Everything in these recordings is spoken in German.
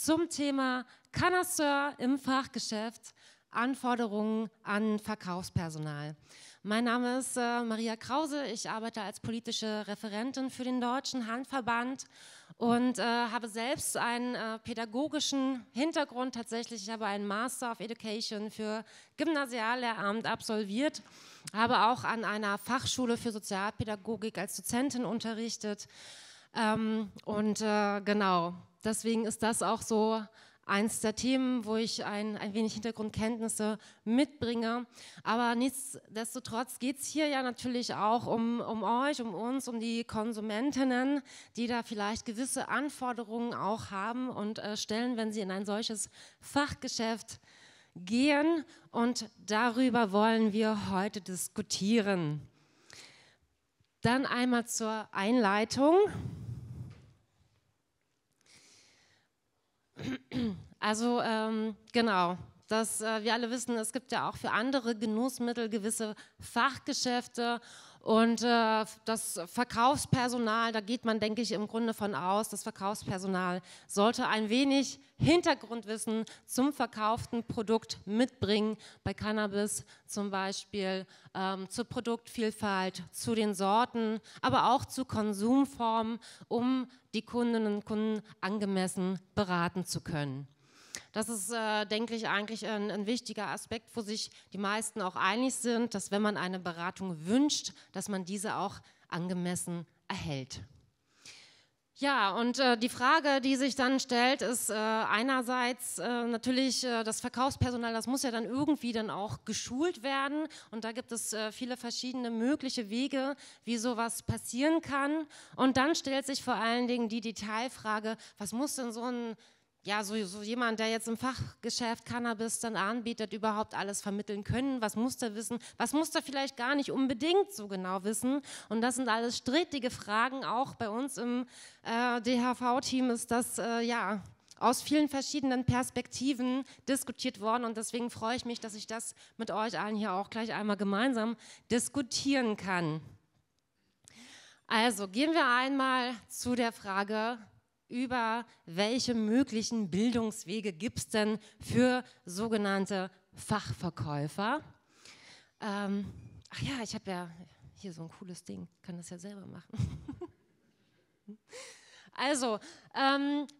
zum Thema Cannaseur im Fachgeschäft, Anforderungen an Verkaufspersonal. Mein Name ist Maria Krause, ich arbeite als politische Referentin für den Deutschen Hanfverband und habe selbst einen pädagogischen Hintergrund. Tatsächlich, ich habe einen Master of Education für Gymnasiallehramt absolviert, habe auch an einer Fachschule für Sozialpädagogik als Dozentin unterrichtet genau, deswegen ist das auch so eins der Themen, wo ich ein wenig Hintergrundkenntnisse mitbringe. Aber nichtsdestotrotz geht es hier ja natürlich auch um euch, um uns, um die Konsumentinnen, die da vielleicht gewisse Anforderungen auch haben und stellen, wenn sie in ein solches Fachgeschäft gehen. Und darüber wollen wir heute diskutieren. Dann einmal zur Einleitung. Also genau, wir alle wissen, es gibt ja auch für andere Genussmittel gewisse Fachgeschäfte und das Verkaufspersonal, da geht man, denke ich, im Grunde von aus, das Verkaufspersonal sollte ein wenig Hintergrundwissen zum verkauften Produkt mitbringen, bei Cannabis zum Beispiel, zur Produktvielfalt, zu den Sorten, aber auch zu Konsumformen, um die Kundinnen und Kunden angemessen beraten zu können. Das ist, denke ich, eigentlich ein wichtiger Aspekt, wo sich die meisten auch einig sind, dass wenn man eine Beratung wünscht, dass man diese auch angemessen erhält. Ja, und die Frage, die sich dann stellt, ist einerseits natürlich das Verkaufspersonal, das muss ja dann irgendwie dann auch geschult werden und da gibt es viele verschiedene mögliche Wege, wie sowas passieren kann. Und dann stellt sich vor allen Dingen die Detailfrage, was muss denn so jemand, der jetzt im Fachgeschäft Cannabis dann anbietet, überhaupt alles vermitteln können, was muss der wissen, was muss der vielleicht gar nicht unbedingt so genau wissen, und das sind alles strittige Fragen, auch bei uns im DHV-Team ist das aus vielen verschiedenen Perspektiven diskutiert worden und deswegen freue ich mich, dass ich das mit euch allen hier auch gleich einmal gemeinsam diskutieren kann. Also gehen wir einmal zu der Frage, über welche möglichen Bildungswege gibt es denn für sogenannte Fachverkäufer? Ach ja, ich habe ja hier so ein cooles Ding, kann das ja selber machen. Also,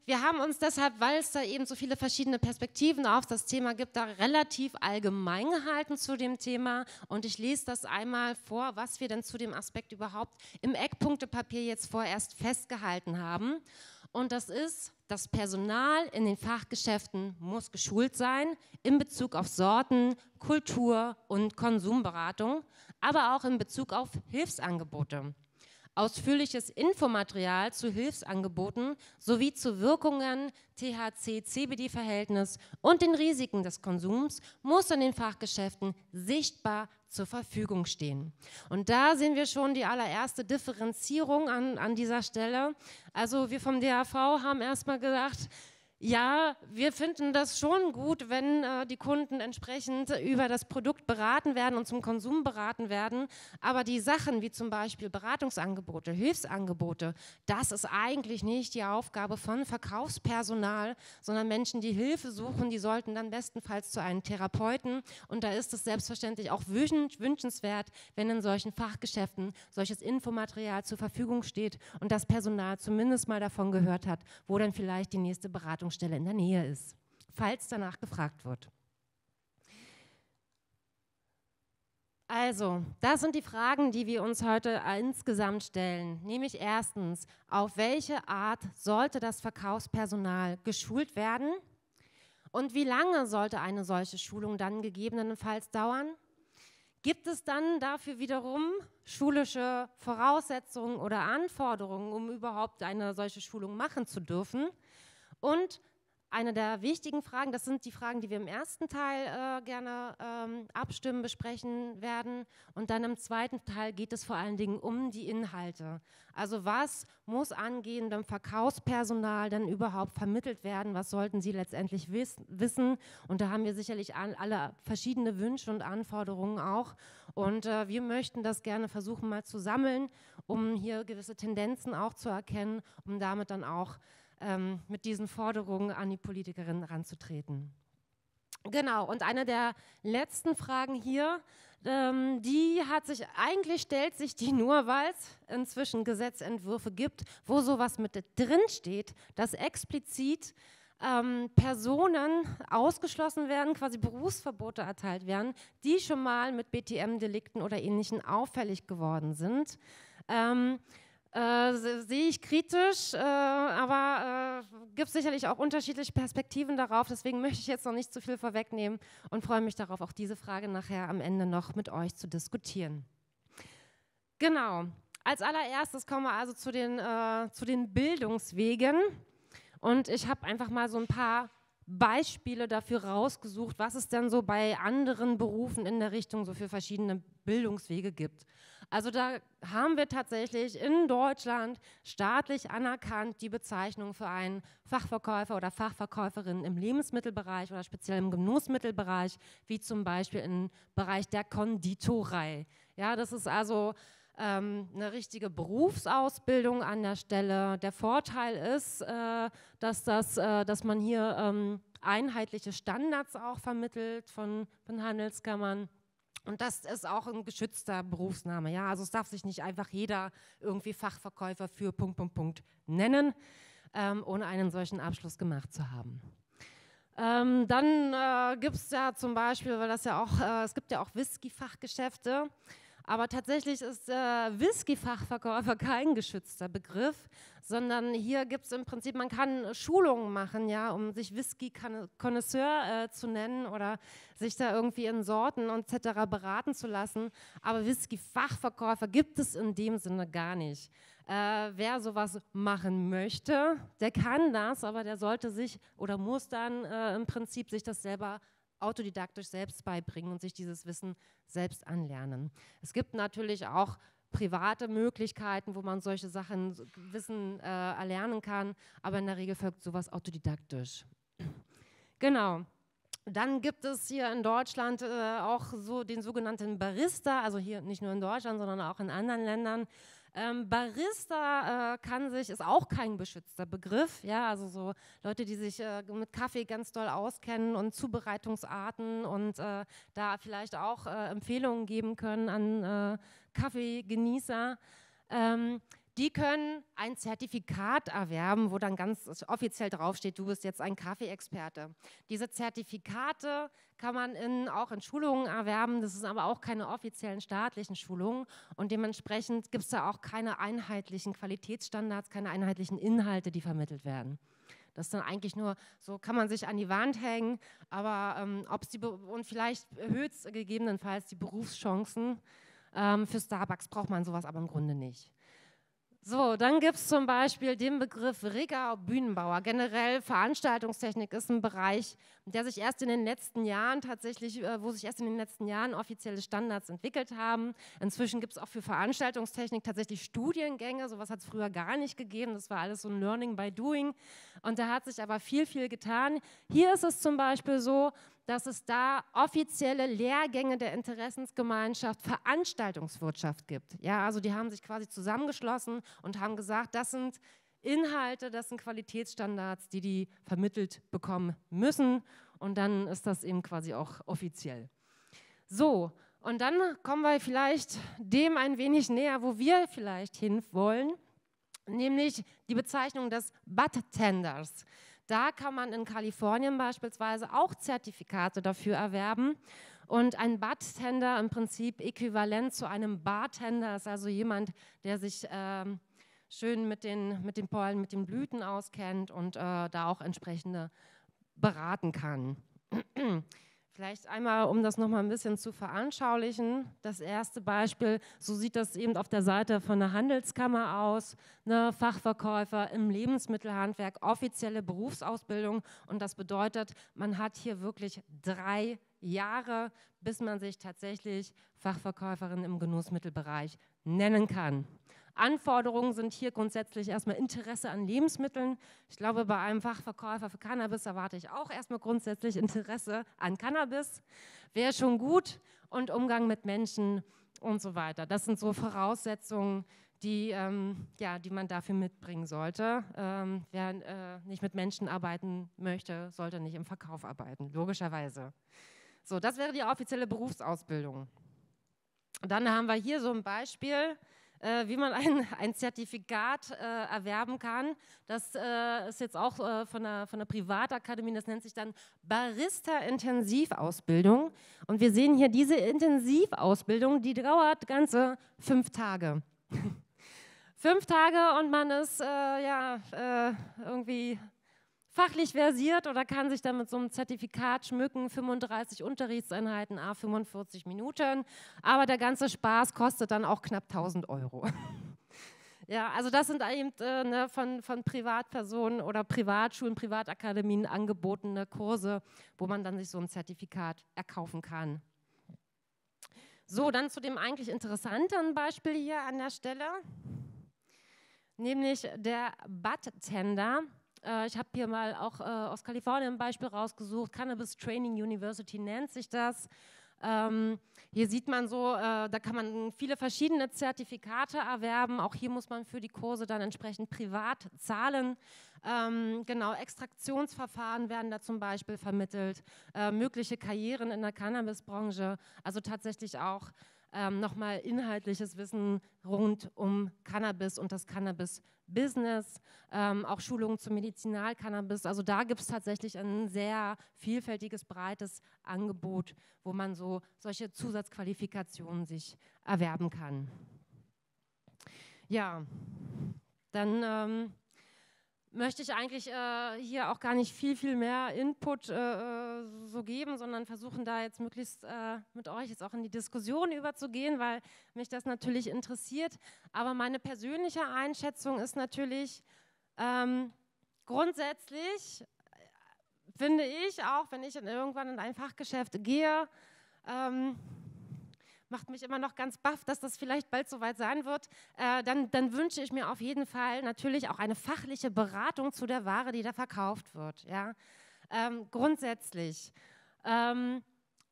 wir haben uns deshalb, weil es da eben so viele verschiedene Perspektiven auf das Thema gibt, da relativ allgemein gehalten zu dem Thema, und ich lese das einmal vor, was wir denn zu dem Aspekt überhaupt im Eckpunktepapier jetzt vorerst festgehalten haben. Und das ist, das Personal in den Fachgeschäften muss geschult sein in Bezug auf Sorten, Kultur und Konsumberatung, aber auch in Bezug auf Hilfsangebote. Ausführliches Infomaterial zu Hilfsangeboten sowie zu Wirkungen, THC-CBD-Verhältnis und den Risiken des Konsums muss in den Fachgeschäften sichtbar zur Verfügung stehen. Und da sehen wir schon die allererste Differenzierung an dieser Stelle. Also wir vom DHV haben erstmal gesagt, ja, wir finden das schon gut, wenn die Kunden entsprechend über das Produkt beraten werden und zum Konsum beraten werden, aber die Sachen wie zum Beispiel Beratungsangebote, Hilfsangebote, das ist eigentlich nicht die Aufgabe von Verkaufspersonal, sondern Menschen, die Hilfe suchen, die sollten dann bestenfalls zu einem Therapeuten, und da ist es selbstverständlich auch wünschenswert, wenn in solchen Fachgeschäften solches Infomaterial zur Verfügung steht und das Personal zumindest mal davon gehört hat, wo dann vielleicht die nächste Beratung Stelle in der Nähe ist, falls danach gefragt wird. Also, das sind die Fragen, die wir uns heute insgesamt stellen. Nämlich erstens, auf welche Art sollte das Verkaufspersonal geschult werden? Und wie lange sollte eine solche Schulung dann gegebenenfalls dauern? Gibt es dann dafür wiederum schulische Voraussetzungen oder Anforderungen, um überhaupt eine solche Schulung machen zu dürfen? Und eine der wichtigen Fragen, das sind die Fragen, die wir im ersten Teil gerne abstimmen, besprechen werden. Und dann im zweiten Teil geht es vor allen Dingen um die Inhalte. Also was muss angehendem Verkaufspersonal denn überhaupt vermittelt werden? Was sollten sie letztendlich wissen? Und da haben wir sicherlich alle verschiedene Wünsche und Anforderungen auch. Und wir möchten das gerne versuchen mal zu sammeln, um hier gewisse Tendenzen auch zu erkennen, um damit dann auch mit diesen Forderungen an die Politikerinnen ranzutreten. Genau, und eine der letzten Fragen hier, die hat sich, eigentlich stellt sich die nur, weil es inzwischen Gesetzentwürfe gibt, wo sowas mit drin steht, dass explizit Personen ausgeschlossen werden, quasi Berufsverbote erteilt werden, die schon mal mit BTM-Delikten oder Ähnlichem auffällig geworden sind. Sehe ich kritisch, aber gibt es sicherlich auch unterschiedliche Perspektiven darauf, deswegen möchte ich jetzt noch nicht zu viel vorwegnehmen und freue mich darauf, auch diese Frage nachher am Ende noch mit euch zu diskutieren. Genau, als allererstes kommen wir also zu den Bildungswegen. Und ich habe einfach mal so ein paar Beispiele dafür rausgesucht, was es denn so bei anderen Berufen in der Richtung so für verschiedene Bildungswege gibt. Also da haben wir tatsächlich in Deutschland staatlich anerkannt die Bezeichnung für einen Fachverkäufer oder Fachverkäuferin im Lebensmittelbereich oder speziell im Genussmittelbereich, wie zum Beispiel im Bereich der Konditorei. Ja, das ist also eine richtige Berufsausbildung an der Stelle. Der Vorteil ist, dass man hier einheitliche Standards auch vermittelt von Handelskammern. Und das ist auch ein geschützter Berufsname. Ja? Also es darf sich nicht einfach jeder irgendwie Fachverkäufer für ... nennen, ohne einen solchen Abschluss gemacht zu haben. Dann gibt es ja zum Beispiel, weil das ja auch, es gibt ja auch Whisky-Fachgeschäfte. Aber tatsächlich ist Whisky-Fachverkäufer kein geschützter Begriff, sondern hier gibt es im Prinzip, man kann Schulungen machen, ja, um sich Whisky-Cannaseur zu nennen oder sich da irgendwie in Sorten und etc. beraten zu lassen. Aber Whisky-Fachverkäufer gibt es in dem Sinne gar nicht. Wer sowas machen möchte, der kann das, aber der sollte sich oder muss dann im Prinzip sich das selber autodidaktisch selbst beibringen und sich dieses Wissen selbst anlernen. Es gibt natürlich auch private Möglichkeiten, wo man solche Sachen, Wissen erlernen kann, aber in der Regel folgt sowas autodidaktisch. Genau. Dann gibt es hier in Deutschland auch so den sogenannten Barista, also hier nicht nur in Deutschland, sondern auch in anderen Ländern. Barista ist auch kein beschützter Begriff, ja, also so Leute, die sich mit Kaffee ganz doll auskennen und Zubereitungsarten und da vielleicht auch Empfehlungen geben können an Kaffeegenießer, die können ein Zertifikat erwerben, wo dann ganz offiziell draufsteht, du bist jetzt ein Kaffeeexperte. Diese Zertifikate kann man auch in Schulungen erwerben, das sind aber auch keine offiziellen staatlichen Schulungen und dementsprechend gibt es da auch keine einheitlichen Qualitätsstandards, keine einheitlichen Inhalte, die vermittelt werden. Das ist dann eigentlich nur, so kann man sich an die Wand hängen, aber und vielleicht erhöht es gegebenenfalls die Berufschancen. Für Starbucks braucht man sowas aber im Grunde nicht. So, dann gibt es zum Beispiel den Begriff Rigger-Bühnenbauer. Generell Veranstaltungstechnik ist ein Bereich, der sich erst in den letzten Jahren offizielle Standards entwickelt haben. Inzwischen gibt es auch für Veranstaltungstechnik tatsächlich Studiengänge. Sowas hat es früher gar nicht gegeben. Das war alles so ein Learning by Doing. Und da hat sich aber viel, viel getan. Hier ist es zum Beispiel so, dass es da offizielle Lehrgänge der Interessensgemeinschaft Veranstaltungswirtschaft gibt. Ja, also die haben sich quasi zusammengeschlossen und haben gesagt, das sind Inhalte, das sind Qualitätsstandards, die vermittelt bekommen müssen. Und dann ist das eben quasi auch offiziell. So, und dann kommen wir vielleicht dem ein wenig näher, wo wir vielleicht hin wollen, nämlich die Bezeichnung des Bartenders. Da kann man in Kalifornien beispielsweise auch Zertifikate dafür erwerben. Und ein Bartender im Prinzip äquivalent zu einem Bartender ist also jemand, der sich schön mit den Pollen, mit den Blüten auskennt und da auch entsprechende beraten kann. Vielleicht einmal, um das nochmal ein bisschen zu veranschaulichen, das erste Beispiel, so sieht das eben auf der Seite von der Handelskammer aus, ne, Fachverkäufer im Lebensmittelhandwerk, offizielle Berufsausbildung und das bedeutet, man hat hier wirklich 3 Jahre, bis man sich tatsächlich Fachverkäuferin im Genussmittelbereich nennen kann. Anforderungen sind hier grundsätzlich erstmal Interesse an Lebensmitteln. Ich glaube, bei einem Fachverkäufer für Cannabis erwarte ich auch erstmal grundsätzlich Interesse an Cannabis. Wäre schon gut und Umgang mit Menschen und so weiter. Das sind so Voraussetzungen, die man dafür mitbringen sollte. Wer nicht mit Menschen arbeiten möchte, sollte nicht im Verkauf arbeiten, logischerweise. So, das wäre die offizielle Berufsausbildung. Dann haben wir hier so ein Beispiel, wie man ein Zertifikat erwerben kann. Das ist jetzt auch von der Privatakademie, das nennt sich dann Barista-Intensivausbildung. Und wir sehen hier diese Intensivausbildung, die dauert ganze 5 Tage. 5 Tage und man ist irgendwie fachlich versiert oder kann sich dann mit so einem Zertifikat schmücken, 35 Unterrichtseinheiten, à 45 Minuten, aber der ganze Spaß kostet dann auch knapp 1.000 €. Ja, also das sind eben von Privatpersonen oder Privatschulen, Privatakademien angebotene Kurse, wo man dann sich so ein Zertifikat erkaufen kann. So, dann zu dem eigentlich interessanteren Beispiel hier an der Stelle, nämlich der Bartender. Ich habe hier mal auch aus Kalifornien ein Beispiel rausgesucht, Cannabis Training University nennt sich das. Hier sieht man so, da kann man viele verschiedene Zertifikate erwerben, auch hier muss man für die Kurse dann entsprechend privat zahlen. Genau, Extraktionsverfahren werden da zum Beispiel vermittelt, mögliche Karrieren in der Cannabisbranche, also tatsächlich auch nochmal inhaltliches Wissen rund um Cannabis und das Cannabis-Business, auch Schulungen zu Medizinalcannabis. Also da gibt es tatsächlich ein sehr vielfältiges, breites Angebot, wo man so solche Zusatzqualifikationen sich erwerben kann. Ja, dann möchte ich eigentlich hier auch gar nicht viel mehr Input so geben, sondern versuchen da jetzt möglichst mit euch jetzt auch in die Diskussion überzugehen, weil mich das natürlich interessiert. Aber meine persönliche Einschätzung ist natürlich grundsätzlich, finde ich auch, wenn ich irgendwann in ein Fachgeschäft gehe, macht mich immer noch ganz baff, dass das vielleicht bald soweit sein wird, dann wünsche ich mir auf jeden Fall natürlich auch eine fachliche Beratung zu der Ware, die da verkauft wird. Ja? Grundsätzlich.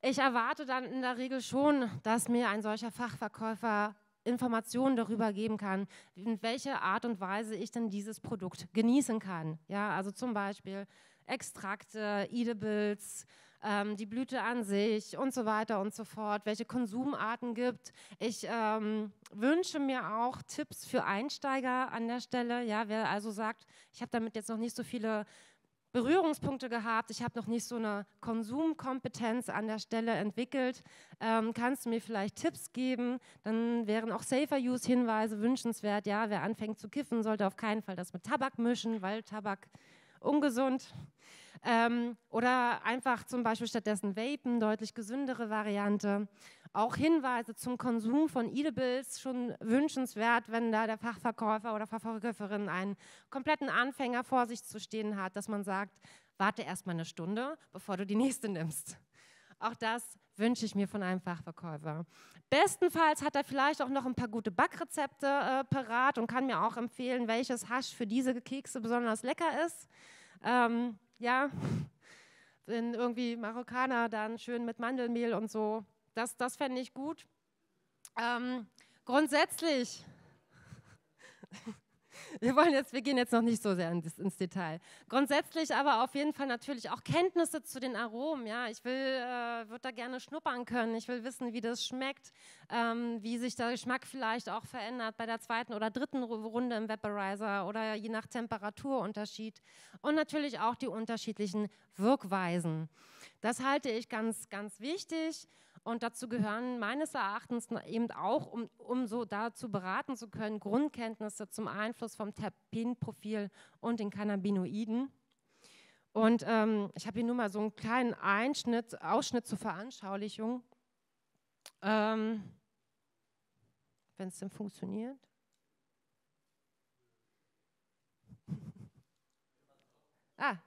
Ich erwarte dann in der Regel schon, dass mir ein solcher Fachverkäufer Informationen darüber geben kann, in welcher Art und Weise ich denn dieses Produkt genießen kann. Ja? Also zum Beispiel Extrakte, Edibles, die Blüte an sich und so weiter und so fort, welche Konsumarten gibt. Ich wünsche mir auch Tipps für Einsteiger an der Stelle. Ja, wer also sagt, ich habe damit jetzt noch nicht so viele Berührungspunkte gehabt, ich habe noch nicht so eine Konsumkompetenz an der Stelle entwickelt, kannst du mir vielleicht Tipps geben? Dann wären auch Safer-Use-Hinweise wünschenswert. Ja, wer anfängt zu kiffen, sollte auf keinen Fall das mit Tabak mischen, weil Tabak ungesund ist. Oder einfach zum Beispiel stattdessen Vapen, deutlich gesündere Variante. Auch Hinweise zum Konsum von Edibles, schon wünschenswert, wenn da der Fachverkäufer oder Fachverkäuferin einen kompletten Anfänger vor sich zu stehen hat, dass man sagt, warte erstmal 1 Stunde, bevor du die nächste nimmst. Auch das wünsche ich mir von einem Fachverkäufer. Bestenfalls hat er vielleicht auch noch ein paar gute Backrezepte parat und kann mir auch empfehlen, welches Hasch für diese Kekse besonders lecker ist. Ja, wenn irgendwie Marokkaner dann schön mit Mandelmehl und so, das fände ich gut. Grundsätzlich, wir gehen jetzt noch nicht so sehr ins Detail. Grundsätzlich aber auf jeden Fall natürlich auch Kenntnisse zu den Aromen. Ja, ich würde da gerne schnuppern können, ich will wissen, wie das schmeckt, wie sich der Geschmack vielleicht auch verändert bei der 2. oder 3. Runde im Vaporizer oder je nach Temperaturunterschied und natürlich auch die unterschiedlichen Wirkweisen. Das halte ich ganz, ganz wichtig. Und dazu gehören meines Erachtens eben auch, um so dazu beraten zu können, Grundkenntnisse zum Einfluss vom Terpenprofil und den Cannabinoiden. Und ich habe hier nur mal so einen kleinen Ausschnitt zur Veranschaulichung. Wenn es denn funktioniert.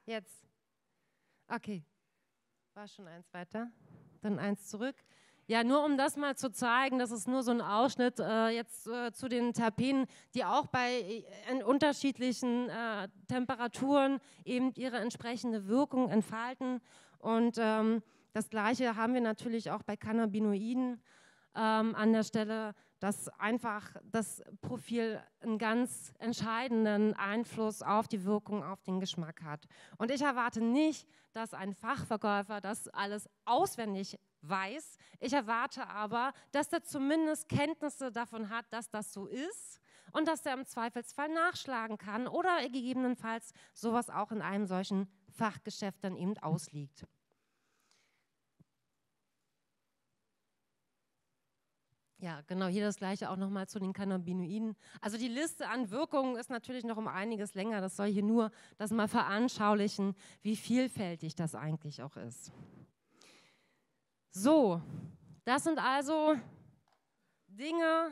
Jetzt. Okay. War schon eins weiter. Dann eins zurück. Ja, nur um das mal zu zeigen, das ist nur so ein Ausschnitt jetzt zu den Terpenen, die auch bei unterschiedlichen Temperaturen eben ihre entsprechende Wirkung entfalten. Und das Gleiche haben wir natürlich auch bei Cannabinoiden an der Stelle, dass einfach das Profil einen ganz entscheidenden Einfluss auf die Wirkung, auf den Geschmack hat. Und ich erwarte nicht, dass ein Fachverkäufer das alles auswendig weiß. Ich erwarte aber, dass der zumindest Kenntnisse davon hat, dass das so ist und dass der im Zweifelsfall nachschlagen kann oder gegebenenfalls sowas auch in einem solchen Fachgeschäft dann eben ausliegt. Ja, genau, hier das Gleiche auch nochmal zu den Cannabinoiden. Also die Liste an Wirkungen ist natürlich noch um einiges länger. Das soll hier nur das mal veranschaulichen, wie vielfältig das eigentlich auch ist. So, das sind also Dinge,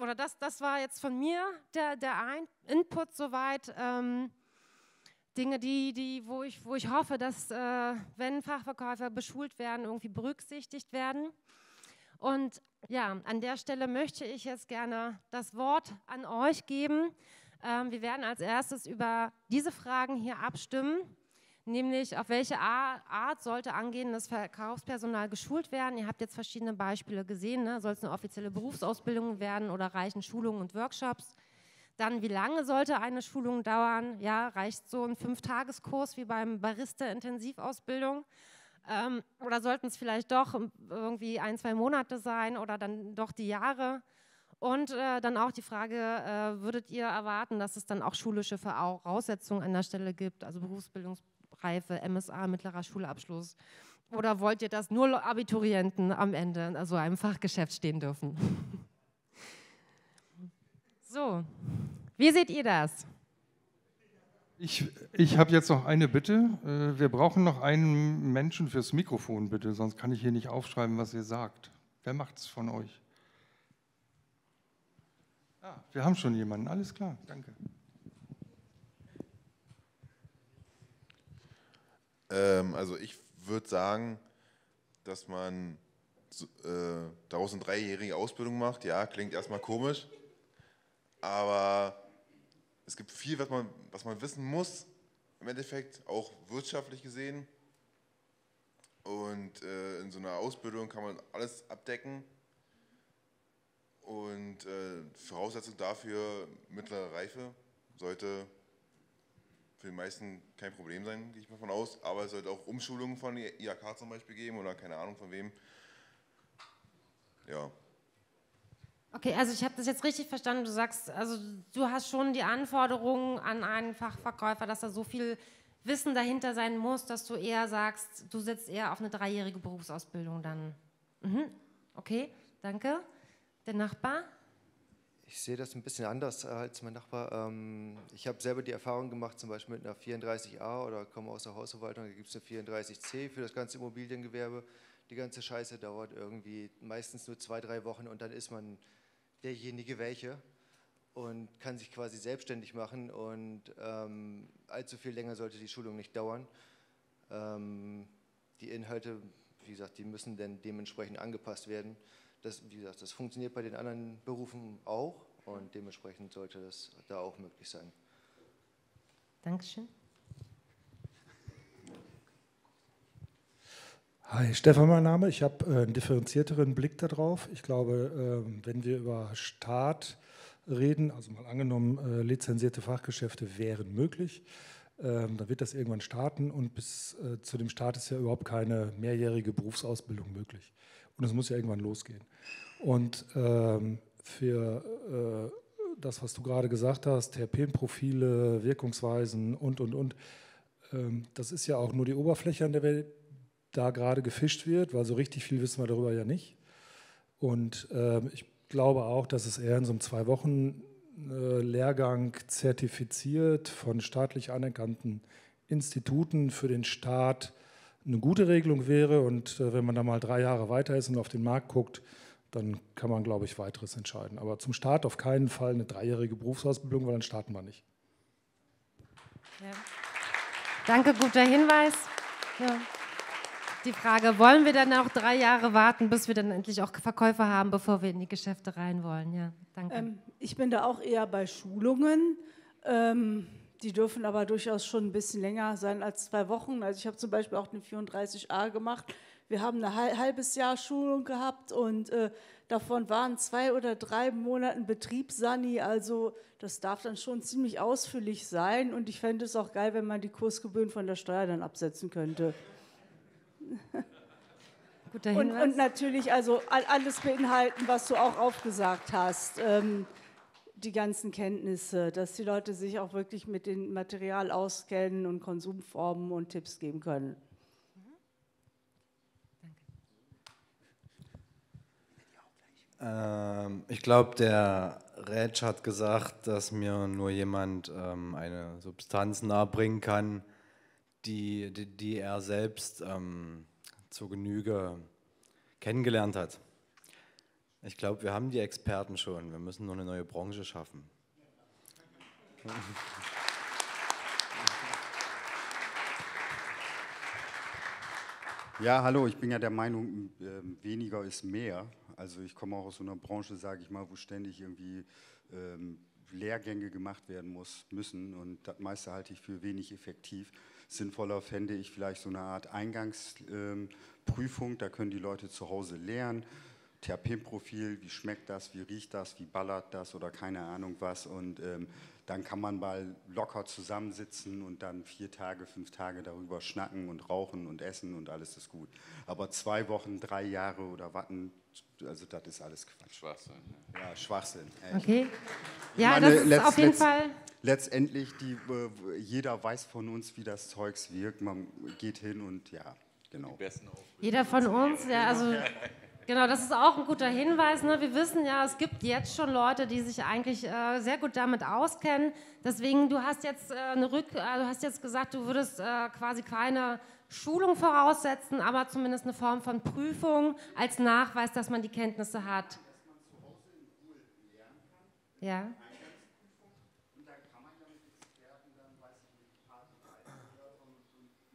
oder das war jetzt von mir der Input soweit, Dinge, wo ich hoffe, dass, wenn Fachverkäufer beschult werden, irgendwie berücksichtigt werden. Und ja, an der Stelle möchte ich jetzt gerne das Wort an euch geben. Wir werden als erstes über diese Fragen hier abstimmen, nämlich auf welche Art sollte angehendes Verkaufspersonal geschult werden. Ihr habt jetzt verschiedene Beispiele gesehen, ne? Soll es eine offizielle Berufsausbildung werden oder reichen Schulungen und Workshops? Dann, wie lange sollte eine Schulung dauern? Ja, reicht so ein 5-Tageskurs wie beim Barista-Intensivausbildung? Oder sollten es vielleicht doch irgendwie 1, 2 Monate sein oder dann doch die Jahre? Und dann auch die Frage, würdet ihr erwarten, dass es dann auch schulische Voraussetzungen an der Stelle gibt, also Berufsbildungsreife, MSA, mittlerer Schulabschluss? Oder wollt ihr, dass nur Abiturienten am Ende in so einem Fachgeschäft stehen dürfen? So, wie seht ihr das? Ich habe jetzt noch eine Bitte. Wir brauchen noch einen Menschen fürs Mikrofon, bitte, sonst kann ich hier nicht aufschreiben, was ihr sagt. Wer macht es von euch? Ah, wir haben schon jemanden. Alles klar, danke. Also ich würde sagen, dass man daraus eine 3-jährige Ausbildung macht. Ja, klingt erstmal komisch, aber es gibt viel, was man wissen muss, im Endeffekt, auch wirtschaftlich gesehen. Und in so einer Ausbildung kann man alles abdecken. Und Voraussetzung dafür, mittlere Reife, sollte für die meisten kein Problem sein, gehe ich mal von aus. Aber es sollte auch Umschulungen von IHK zum Beispiel geben oder keine Ahnung von wem. Ja. Okay, also ich habe das jetzt richtig verstanden. Du sagst, also du hast schon die Anforderungen an einen Fachverkäufer, dass da so viel Wissen dahinter sein muss, dass du eher sagst, du setzt eher auf eine 3-jährige Berufsausbildung dann. Mhm. Okay, danke. Der Nachbar? Ich sehe das ein bisschen anders als mein Nachbar. Ich habe selber die Erfahrung gemacht, zum Beispiel mit einer 34a oder komme aus der Hausverwaltung, da gibt es eine 34c für das ganze Immobiliengewerbe. Die ganze Scheiße dauert irgendwie meistens nur 2, 3 Wochen und dann ist man derjenige welche und kann sich quasi selbstständig machen und allzu viel länger sollte die Schulung nicht dauern. Die Inhalte, wie gesagt, die müssen dann dementsprechend angepasst werden. Das, wie gesagt, das funktioniert bei den anderen Berufen auch und dementsprechend sollte das da auch möglich sein. Dankeschön. Hi, Stefan, mein Name. Ich habe einen differenzierteren Blick darauf. Ich glaube, wenn wir über Staat reden, also mal angenommen, lizenzierte Fachgeschäfte wären möglich, dann wird das irgendwann starten und bis zu dem Start ist ja überhaupt keine mehrjährige Berufsausbildung möglich. Und es muss ja irgendwann losgehen. Und für das, was du gerade gesagt hast, Terpenprofile, Wirkungsweisen und, das ist ja auch nur die Oberfläche, an der wir da gerade gefischt wird, weil so richtig viel wissen wir darüber ja nicht. Und ich glaube auch, dass es eher in so einem 2-Wochen Lehrgang zertifiziert von staatlich anerkannten Instituten für den Staat eine gute Regelung wäre. Und wenn man da mal 3 Jahre weiter ist und auf den Markt guckt, dann kann man, glaube ich, weiteres entscheiden. Aber zum Start auf keinen Fall eine 3-jährige Berufsausbildung, weil dann starten wir nicht. Ja. Danke, guter Hinweis. Ja. Die Frage, wollen wir dann auch 3 Jahre warten, bis wir dann endlich auch Verkäufer haben, bevor wir in die Geschäfte rein wollen? Ja, danke. Ich bin da auch eher bei Schulungen. Die dürfen aber durchaus schon ein bisschen länger sein als 2 Wochen. Also ich habe zum Beispiel auch eine 34a gemacht Wir haben ein halbes Jahr Schulung gehabt und davon waren 2 oder 3 Monaten Betriebssanni. Also das darf dann schon ziemlich ausführlich sein. Und ich fände es auch geil, wenn man die Kursgebühren von der Steuer dann absetzen könnte. Guter Hinweis. Und natürlich also alles beinhalten, was du auch aufgesagt hast. Die ganzen Kenntnisse, dass die Leute sich auch wirklich mit dem Material auskennen und Konsumformen und Tipps geben können. Ich glaube, der Rätsch hat gesagt, dass mir nur jemand eine Substanz nahebringen kann, die er selbst zur Genüge kennengelernt hat. Ich glaube, wir haben die Experten schon. Wir müssen nur eine neue Branche schaffen. Ja, hallo, ich bin ja der Meinung, weniger ist mehr. Also ich komme auch aus so einer Branche, sage ich mal, wo ständig irgendwie Lehrgänge gemacht werden müssen und das meiste halte ich für wenig effektiv. Sinnvoller fände ich vielleicht so eine Art Eingangsprüfung, da können die Leute zu Hause lernen. Terpenprofil, wie schmeckt das, wie riecht das, wie ballert das oder keine Ahnung was und dann kann man mal locker zusammensitzen und dann 4 Tage, 5 Tage darüber schnacken und rauchen und essen und alles ist gut. Aber 2 Wochen, 3 Jahre oder warten, also das ist alles Quatsch. Schwachsinn. Ja, Schwachsinn. Echt. Okay. Ja, meine, das ist auf jeden Fall... Letztendlich, jeder weiß von uns, wie das Zeugs wirkt, man geht hin und ja, genau. Die besten auch. Jeder von uns, ja, also... Genau, das ist auch ein guter Hinweis. Ne? Wir wissen ja, es gibt jetzt schon Leute, die sich eigentlich sehr gut damit auskennen. Deswegen, du hast jetzt, du hast jetzt gesagt, du würdest quasi keine Schulung voraussetzen, aber zumindest eine Form von Prüfung als Nachweis, dass man die Kenntnisse hat. Dass man zu Hause in Ruhe lernen kann. Ja. Und dann kann man dann mit Experten, dann weiß ich nicht,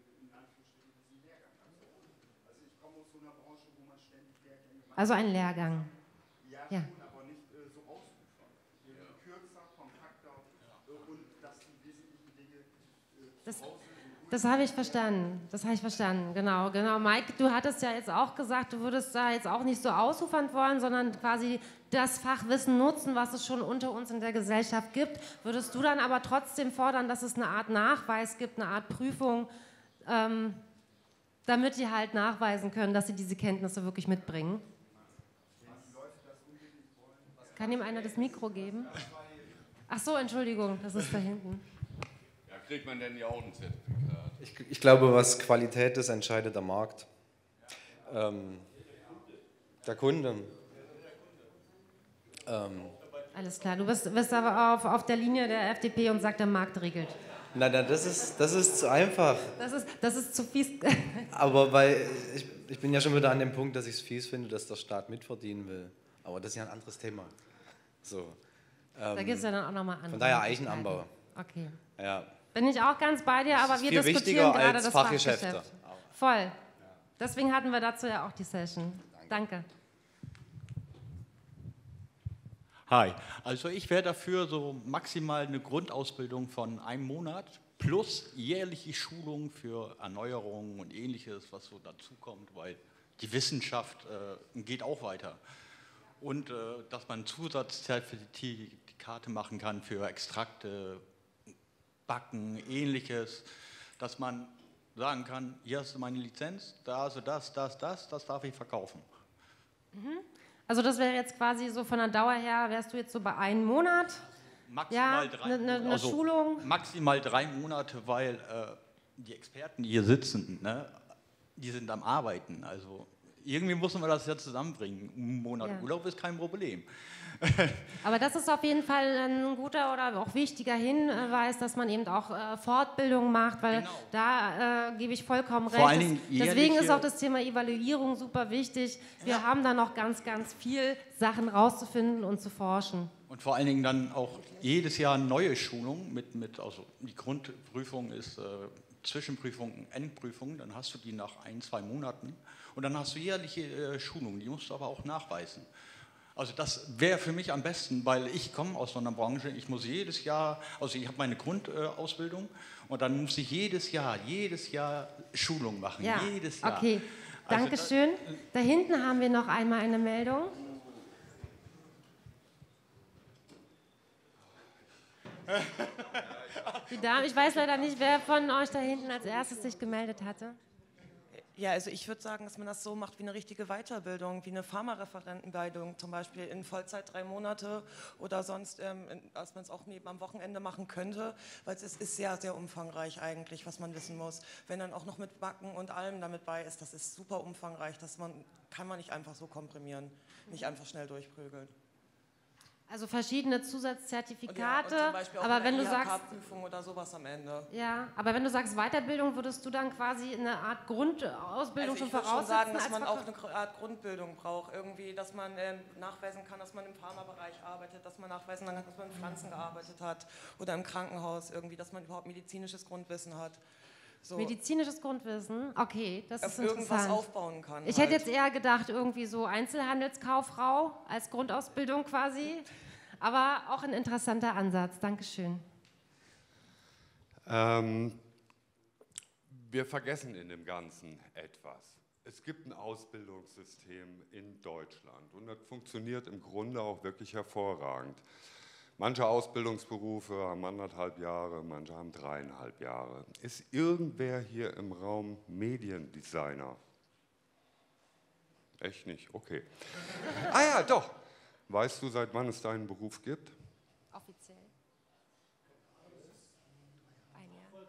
in Anführungsstrichen diesen Lehrgang. Also ich komme aus so einer Branche, wo man ständig Lehrgänge macht. Also ein Lehrgang. Ja, ja. Schon, aber nicht so ausgeführt. Ja. Kürzer, kompakter und dass die wesentlichen Dinge zu Hause. Das habe ich verstanden, genau, Mike, du hattest ja jetzt auch gesagt, du würdest da jetzt auch nicht so ausufernd wollen, sondern quasi das Fachwissen nutzen, was es schon unter uns in der Gesellschaft gibt. Würdest du dann aber trotzdem fordern, dass es eine Art Nachweis gibt, eine Art Prüfung, damit die halt nachweisen können, dass sie diese Kenntnisse wirklich mitbringen? Kann ihm einer das Mikro geben? Ach so, Entschuldigung, das ist da hinten. Ja, kriegt man denn ja auch ein Zertifikat? Ich glaube, was Qualität ist, entscheidet der Markt. Der Kunde. Alles klar, du bist aber auf der Linie der FDP und sagst, der Markt regelt. Nein, das ist zu einfach. Das ist zu fies. Aber weil ich bin ja schon wieder an dem Punkt, dass ich es fies finde, dass der Staat mitverdienen will. Aber das ist ja ein anderes Thema. So. Da gibt es ja dann auch nochmal andere. Von daher Eichenanbau. Okay. Ja. Bin ich auch ganz bei dir, aber wir diskutieren gerade das Fachgeschäft. Voll. Deswegen hatten wir dazu ja auch die Session. Danke. Hi. Also ich wäre dafür so maximal eine Grundausbildung von 1 Monat plus jährliche Schulung für Erneuerungen und Ähnliches, was so dazukommt, weil die Wissenschaft geht auch weiter. Und dass man Zusatzzertifikate machen kann für Extrakte, Backen, Ähnliches, dass man sagen kann, hier hast du meine Lizenz, da hast du das darf ich verkaufen. Mhm. Also das wäre jetzt quasi so von der Dauer her, wärst du jetzt so bei 1 Monat? Maximal, ja, 3 Monate. Also Schulung? Maximal 3 Monate, weil die Experten, die hier sitzen, ne, die sind am Arbeiten. Also irgendwie müssen wir das ja zusammenbringen. Ein Monat ja. Urlaub ist kein Problem. Aber das ist auf jeden Fall ein guter oder auch wichtiger Hinweis, dass man eben auch Fortbildung macht, weil genau. Da gebe ich vollkommen recht. Vor allen Dingen deswegen ist auch das Thema Evaluierung super wichtig. Wir ja. Haben da noch ganz, ganz viel Sachen rauszufinden und zu forschen. Und vor allen Dingen dann auch jedes Jahr neue Schulungen. Also die Grundprüfung ist Zwischenprüfungen, Endprüfungen, dann hast du die nach 1, 2 Monaten und dann hast du jährliche Schulungen, die musst du aber auch nachweisen. Also das wäre für mich am besten, weil ich komme aus so einer Branche, ich muss jedes Jahr, also ich habe meine Grundausbildung und dann muss ich jedes Jahr Schulung machen, ja. Jedes Jahr. Okay. Dankeschön. Da hinten haben wir noch einmal eine Meldung. Die Dame, ich weiß leider nicht, wer von euch da hinten als erstes sich gemeldet hatte. Ja, also ich würde sagen, dass man das so macht wie eine richtige Weiterbildung, wie eine Pharmareferentenbildung, zum Beispiel in Vollzeit 3 Monate oder sonst, dass man es auch neben am Wochenende machen könnte, weil es ist sehr, sehr umfangreich eigentlich, was man wissen muss. Wenn dann auch noch mit Backen und allem damit bei ist, das ist super umfangreich, das kann man nicht einfach so komprimieren, nicht einfach schnell durchprügeln. Also verschiedene Zusatzzertifikate, ja, aber wenn du sagst Prüfung oder sowas am Ende. Ja, aber wenn du sagst Weiterbildung, würdest du dann quasi eine Art Grundausbildung schon voraussetzen? Ich würde schon sagen, dass man auch eine Art Grundbildung braucht, irgendwie, dass man nachweisen kann, dass man im Pharmabereich arbeitet, dass man nachweisen kann, dass man mit Pflanzen gearbeitet hat oder im Krankenhaus irgendwie, dass man überhaupt medizinisches Grundwissen hat. So. Medizinisches Grundwissen, okay, das ist interessant. Irgendwas aufbauen kann. Ich hätte jetzt eher gedacht, irgendwie so Einzelhandelskauffrau als Grundausbildung quasi, aber auch ein interessanter Ansatz, Dankeschön. Wir vergessen in dem Ganzen etwas. Es gibt ein Ausbildungssystem in Deutschland und das funktioniert im Grunde auch wirklich hervorragend. Manche Ausbildungsberufe haben 1,5 Jahre, manche haben 3,5 Jahre. Ist irgendwer hier im Raum Mediendesigner? Echt nicht? Okay. Ah ja, doch. Weißt du, seit wann es deinen Beruf gibt? Offiziell. Ein Jahr.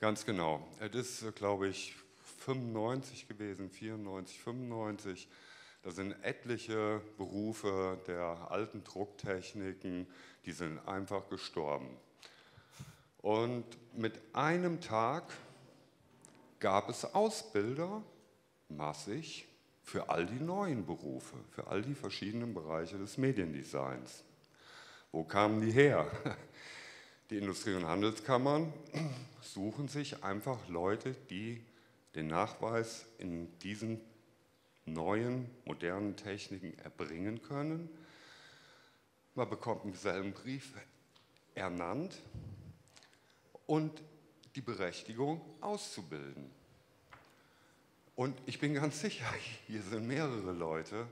Ganz genau. Es ist, glaube ich, 95 gewesen, 94, 95. Da sind etliche Berufe der alten Drucktechniken, die sind einfach gestorben. Und mit einem Tag gab es Ausbilder, massig, für all die neuen Berufe, für all die verschiedenen Bereiche des Mediendesigns. Wo kamen die her? Die Industrie- und Handelskammern suchen sich einfach Leute, die den Nachweis in diesen neuen, modernen Techniken erbringen können. Man bekommt einen Gesellenbrief ernannt und die Berechtigung auszubilden. Und ich bin ganz sicher, hier sind mehrere Leute,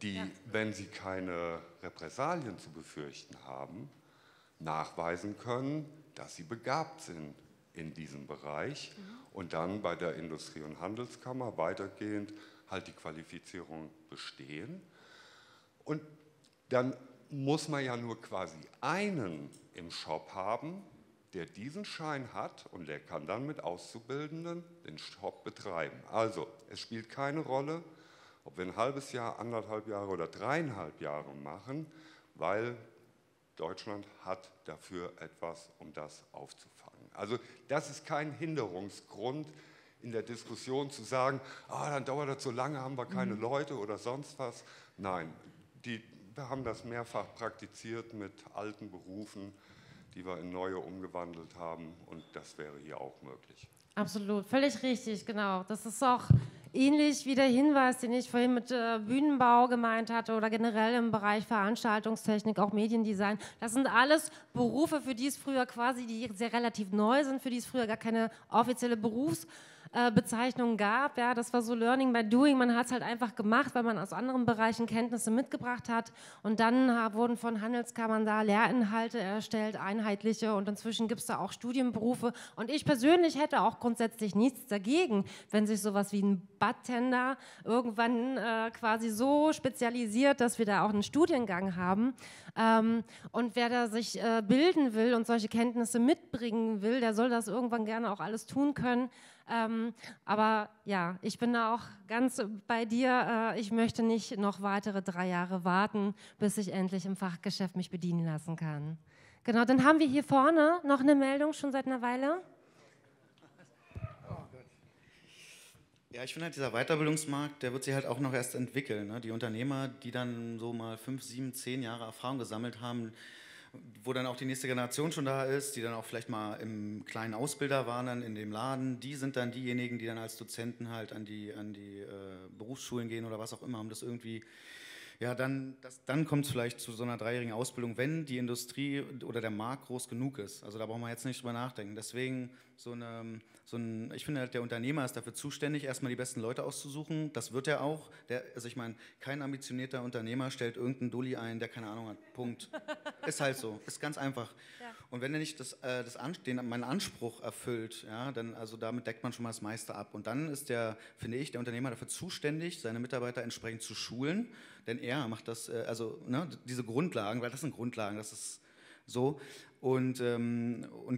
die, ja, wenn sie keine Repressalien zu befürchten haben, nachweisen können, dass sie begabt sind in diesem Bereich, mhm, und dann bei der Industrie- und Handelskammer weitergehend halt die Qualifizierung bestehen. Und dann muss man ja nur quasi einen im Shop haben, der diesen Schein hat und der kann dann mit Auszubildenden den Shop betreiben. Also es spielt keine Rolle, ob wir ein halbes Jahr, 1,5 Jahre oder 3,5 Jahre machen, weil Deutschland hat dafür etwas, um das aufzufangen. Also das ist kein Hinderungsgrund, in der Diskussion zu sagen, ah, dann dauert das so lange, haben wir keine Leute oder sonst was. Nein, wir haben das mehrfach praktiziert mit alten Berufen, die wir in neue umgewandelt haben und das wäre hier auch möglich. Absolut, völlig richtig, genau. Das ist auch ähnlich wie der Hinweis, den ich vorhin mit Bühnenbau gemeint hatte oder generell im Bereich Veranstaltungstechnik, auch Mediendesign. Das sind alles Berufe, für die es früher quasi, die sehr relativ neu sind, für die es früher gar keine offizielle Berufsbezeichnung gab. Ja, das war so Learning by Doing. Man hat es halt einfach gemacht, weil man aus anderen Bereichen Kenntnisse mitgebracht hat. Und dann wurden von Handelskammern da Lehrinhalte erstellt, einheitliche. Und inzwischen gibt es da auch Studienberufe. Und ich persönlich hätte auch grundsätzlich nichts dagegen, wenn sich sowas wie ein Bartender irgendwann quasi so spezialisiert, dass wir da auch einen Studiengang haben. Und wer da sich bilden will und solche Kenntnisse mitbringen will, der soll das irgendwann gerne auch alles tun können. Aber ja, ich bin da auch ganz bei dir. Ich möchte nicht noch weitere 3 Jahre warten, bis ich endlich im Fachgeschäft mich bedienen lassen kann. Genau, dann haben wir hier vorne noch eine Meldung, schon seit einer Weile. Ja, ich finde halt, dieser Weiterbildungsmarkt, der wird sich halt auch noch erst entwickeln, ne? Die Unternehmer, die dann so mal 5, 7, 10 Jahre Erfahrung gesammelt haben, wo dann auch die nächste Generation schon da ist, die dann auch vielleicht mal im kleinen Ausbilder waren, dann in dem Laden, die sind dann diejenigen, die dann als Dozenten halt an die Berufsschulen gehen oder was auch immer, um das irgendwie Ja, dann kommt es vielleicht zu so einer dreijährigen Ausbildung, wenn die Industrie oder der Markt groß genug ist. Also da brauchen wir jetzt nicht drüber nachdenken. Deswegen ich finde halt, der Unternehmer ist dafür zuständig, erstmal die besten Leute auszusuchen. Das wird er auch. Also ich meine, kein ambitionierter Unternehmer stellt irgendeinen Dulli ein, der keine Ahnung hat. Punkt. Ist halt so. Ist ganz einfach. Ja. Und wenn er nicht meinen Anspruch erfüllt, ja, dann also damit deckt man schon mal das meiste ab. Und dann ist der Unternehmer dafür zuständig, seine Mitarbeiter entsprechend zu schulen, denn er macht das, diese Grundlagen, weil das sind Grundlagen, das ist so, und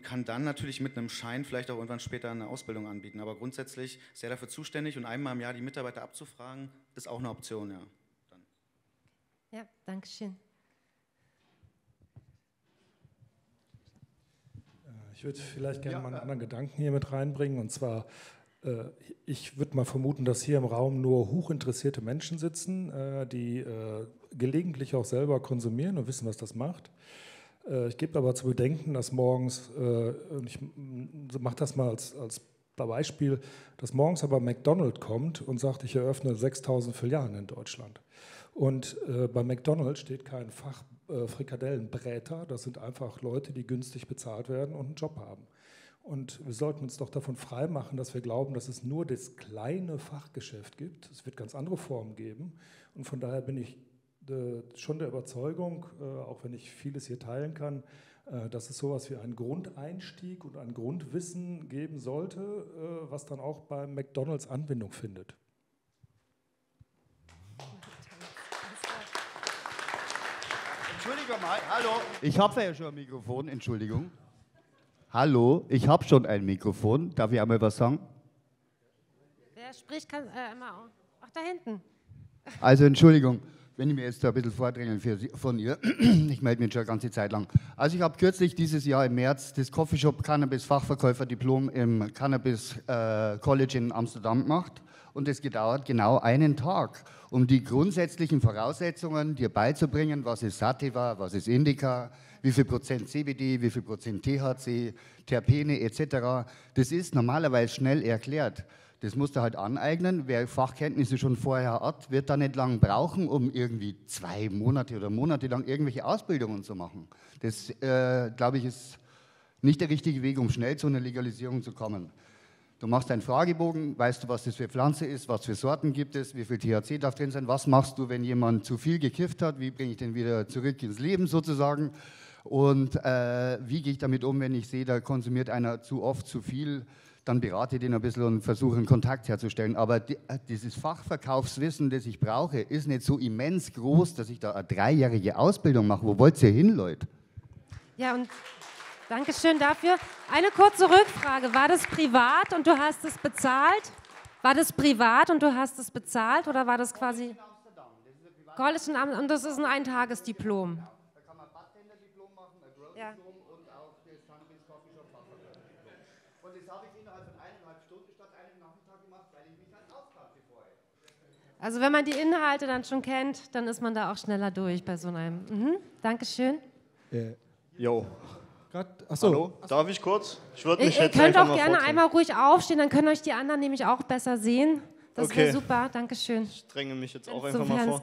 kann dann natürlich mit einem Schein vielleicht auch irgendwann später eine Ausbildung anbieten. Aber grundsätzlich ist er dafür zuständig, und einmal im Jahr die Mitarbeiter abzufragen, ist auch eine Option, ja. Dann. Ja, danke schön. Ich würde vielleicht gerne mal einen anderen Gedanken hier mit reinbringen, und zwar, ich würde mal vermuten, dass hier im Raum nur hochinteressierte Menschen sitzen, die gelegentlich auch selber konsumieren und wissen, was das macht. Ich gebe aber zu bedenken, dass morgens, ich mache das mal als Beispiel, dass morgens aber McDonald's kommt und sagt, ich eröffne 6.000 Filialen in Deutschland. Und bei McDonald's steht kein Frikadellenbräter, das sind einfach Leute, die günstig bezahlt werden und einen Job haben. Und wir sollten uns doch davon freimachen, dass wir glauben, dass es nur das kleine Fachgeschäft gibt. Es wird ganz andere Formen geben. Und von daher bin ich schon der Überzeugung, auch wenn ich vieles hier teilen kann, dass es sowas wie einen Grundeinstieg und ein Grundwissen geben sollte, was dann auch beim McDonald's Anwendung findet. Entschuldigung mal, hallo. Ich habe ja schon ein Mikrofon, Entschuldigung. Hallo, ich habe schon ein Mikrofon. Darf ich einmal was sagen? Wer spricht, kann einmal auch. Ach, da hinten. Also Entschuldigung, wenn ich mir jetzt da ein bisschen vordrängeln von ihr. Ich melde mich schon eine ganze Zeit lang. Also ich habe kürzlich dieses Jahr im März das Coffeeshop Cannabis Fachverkäufer-Diplom im Cannabis College in Amsterdam gemacht. Und es gedauert genau einen Tag, um die grundsätzlichen Voraussetzungen dir beizubringen, was ist Sativa, was ist Indica, wie viel Prozent CBD, wie viel Prozent THC, Terpene etc. Das ist normalerweise schnell erklärt. Das musst du halt aneignen. Wer Fachkenntnisse schon vorher hat, wird da nicht lange brauchen, um irgendwie 2 Monate oder monatelang irgendwelche Ausbildungen zu machen. Das, glaube ich, ist nicht der richtige Weg, um schnell zu einer Legalisierung zu kommen. Du machst einen Fragebogen, weißt du, was das für Pflanze ist, was für Sorten gibt es, wie viel THC darf drin sein, was machst du, wenn jemand zu viel gekifft hat, wie bringe ich den wieder zurück ins Leben sozusagen, und wie gehe ich damit um, wenn ich sehe, da konsumiert einer zu oft zu viel, dann berate den ein bisschen und versuche einen Kontakt herzustellen. Aber dieses Fachverkaufswissen, das ich brauche, ist nicht so immens groß, dass ich da eine 3-jährige Ausbildung mache. Wo wollt ihr hin, Leute? Ja, und... Dankeschön dafür. Eine kurze Rückfrage. War das privat und du hast es bezahlt? War das privat und du hast es bezahlt, oder war das quasi... College in Amsterdam. Und das ist ein Eintagesdiplom. Genau. Da kann man ein Bartender-Diplom machen, ein Grow-Diplom und auch das Cannabis Coffee Shop Fachverkäufer-Diplom. Und das habe ich innerhalb von 1,5 Stunden statt einem Nachmittag gemacht, weil ich mich halt aufkannte vorher. Also wenn man die Inhalte dann schon kennt, dann ist man da auch schneller durch bei so einem. Mhm. Dankeschön. Jo. Achso. Hallo, darf ich kurz? Ihr könnt auch gerne einmal ruhig aufstehen, dann können euch die anderen nämlich auch besser sehen. Das wäre super, dankeschön. Ich dränge mich jetzt auch einfach mal vor.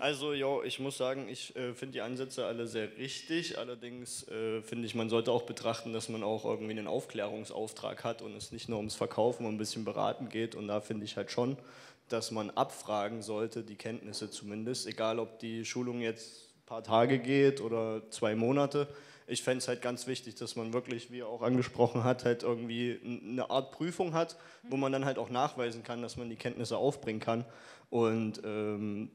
Also, jo, ich muss sagen, ich finde die Ansätze alle sehr richtig. Allerdings finde ich, man sollte auch betrachten, dass man auch irgendwie einen Aufklärungsauftrag hat und es nicht nur ums Verkaufen und ein bisschen beraten geht. Und da finde ich halt schon, dass man abfragen sollte, die Kenntnisse zumindest. Egal, ob die Schulung jetzt ein paar Tage geht oder 2 Monate. Ich fände es halt ganz wichtig, dass man wirklich, wie er auch angesprochen hat, halt irgendwie eine Art Prüfung hat, wo man dann halt auch nachweisen kann, dass man die Kenntnisse aufbringen kann. Und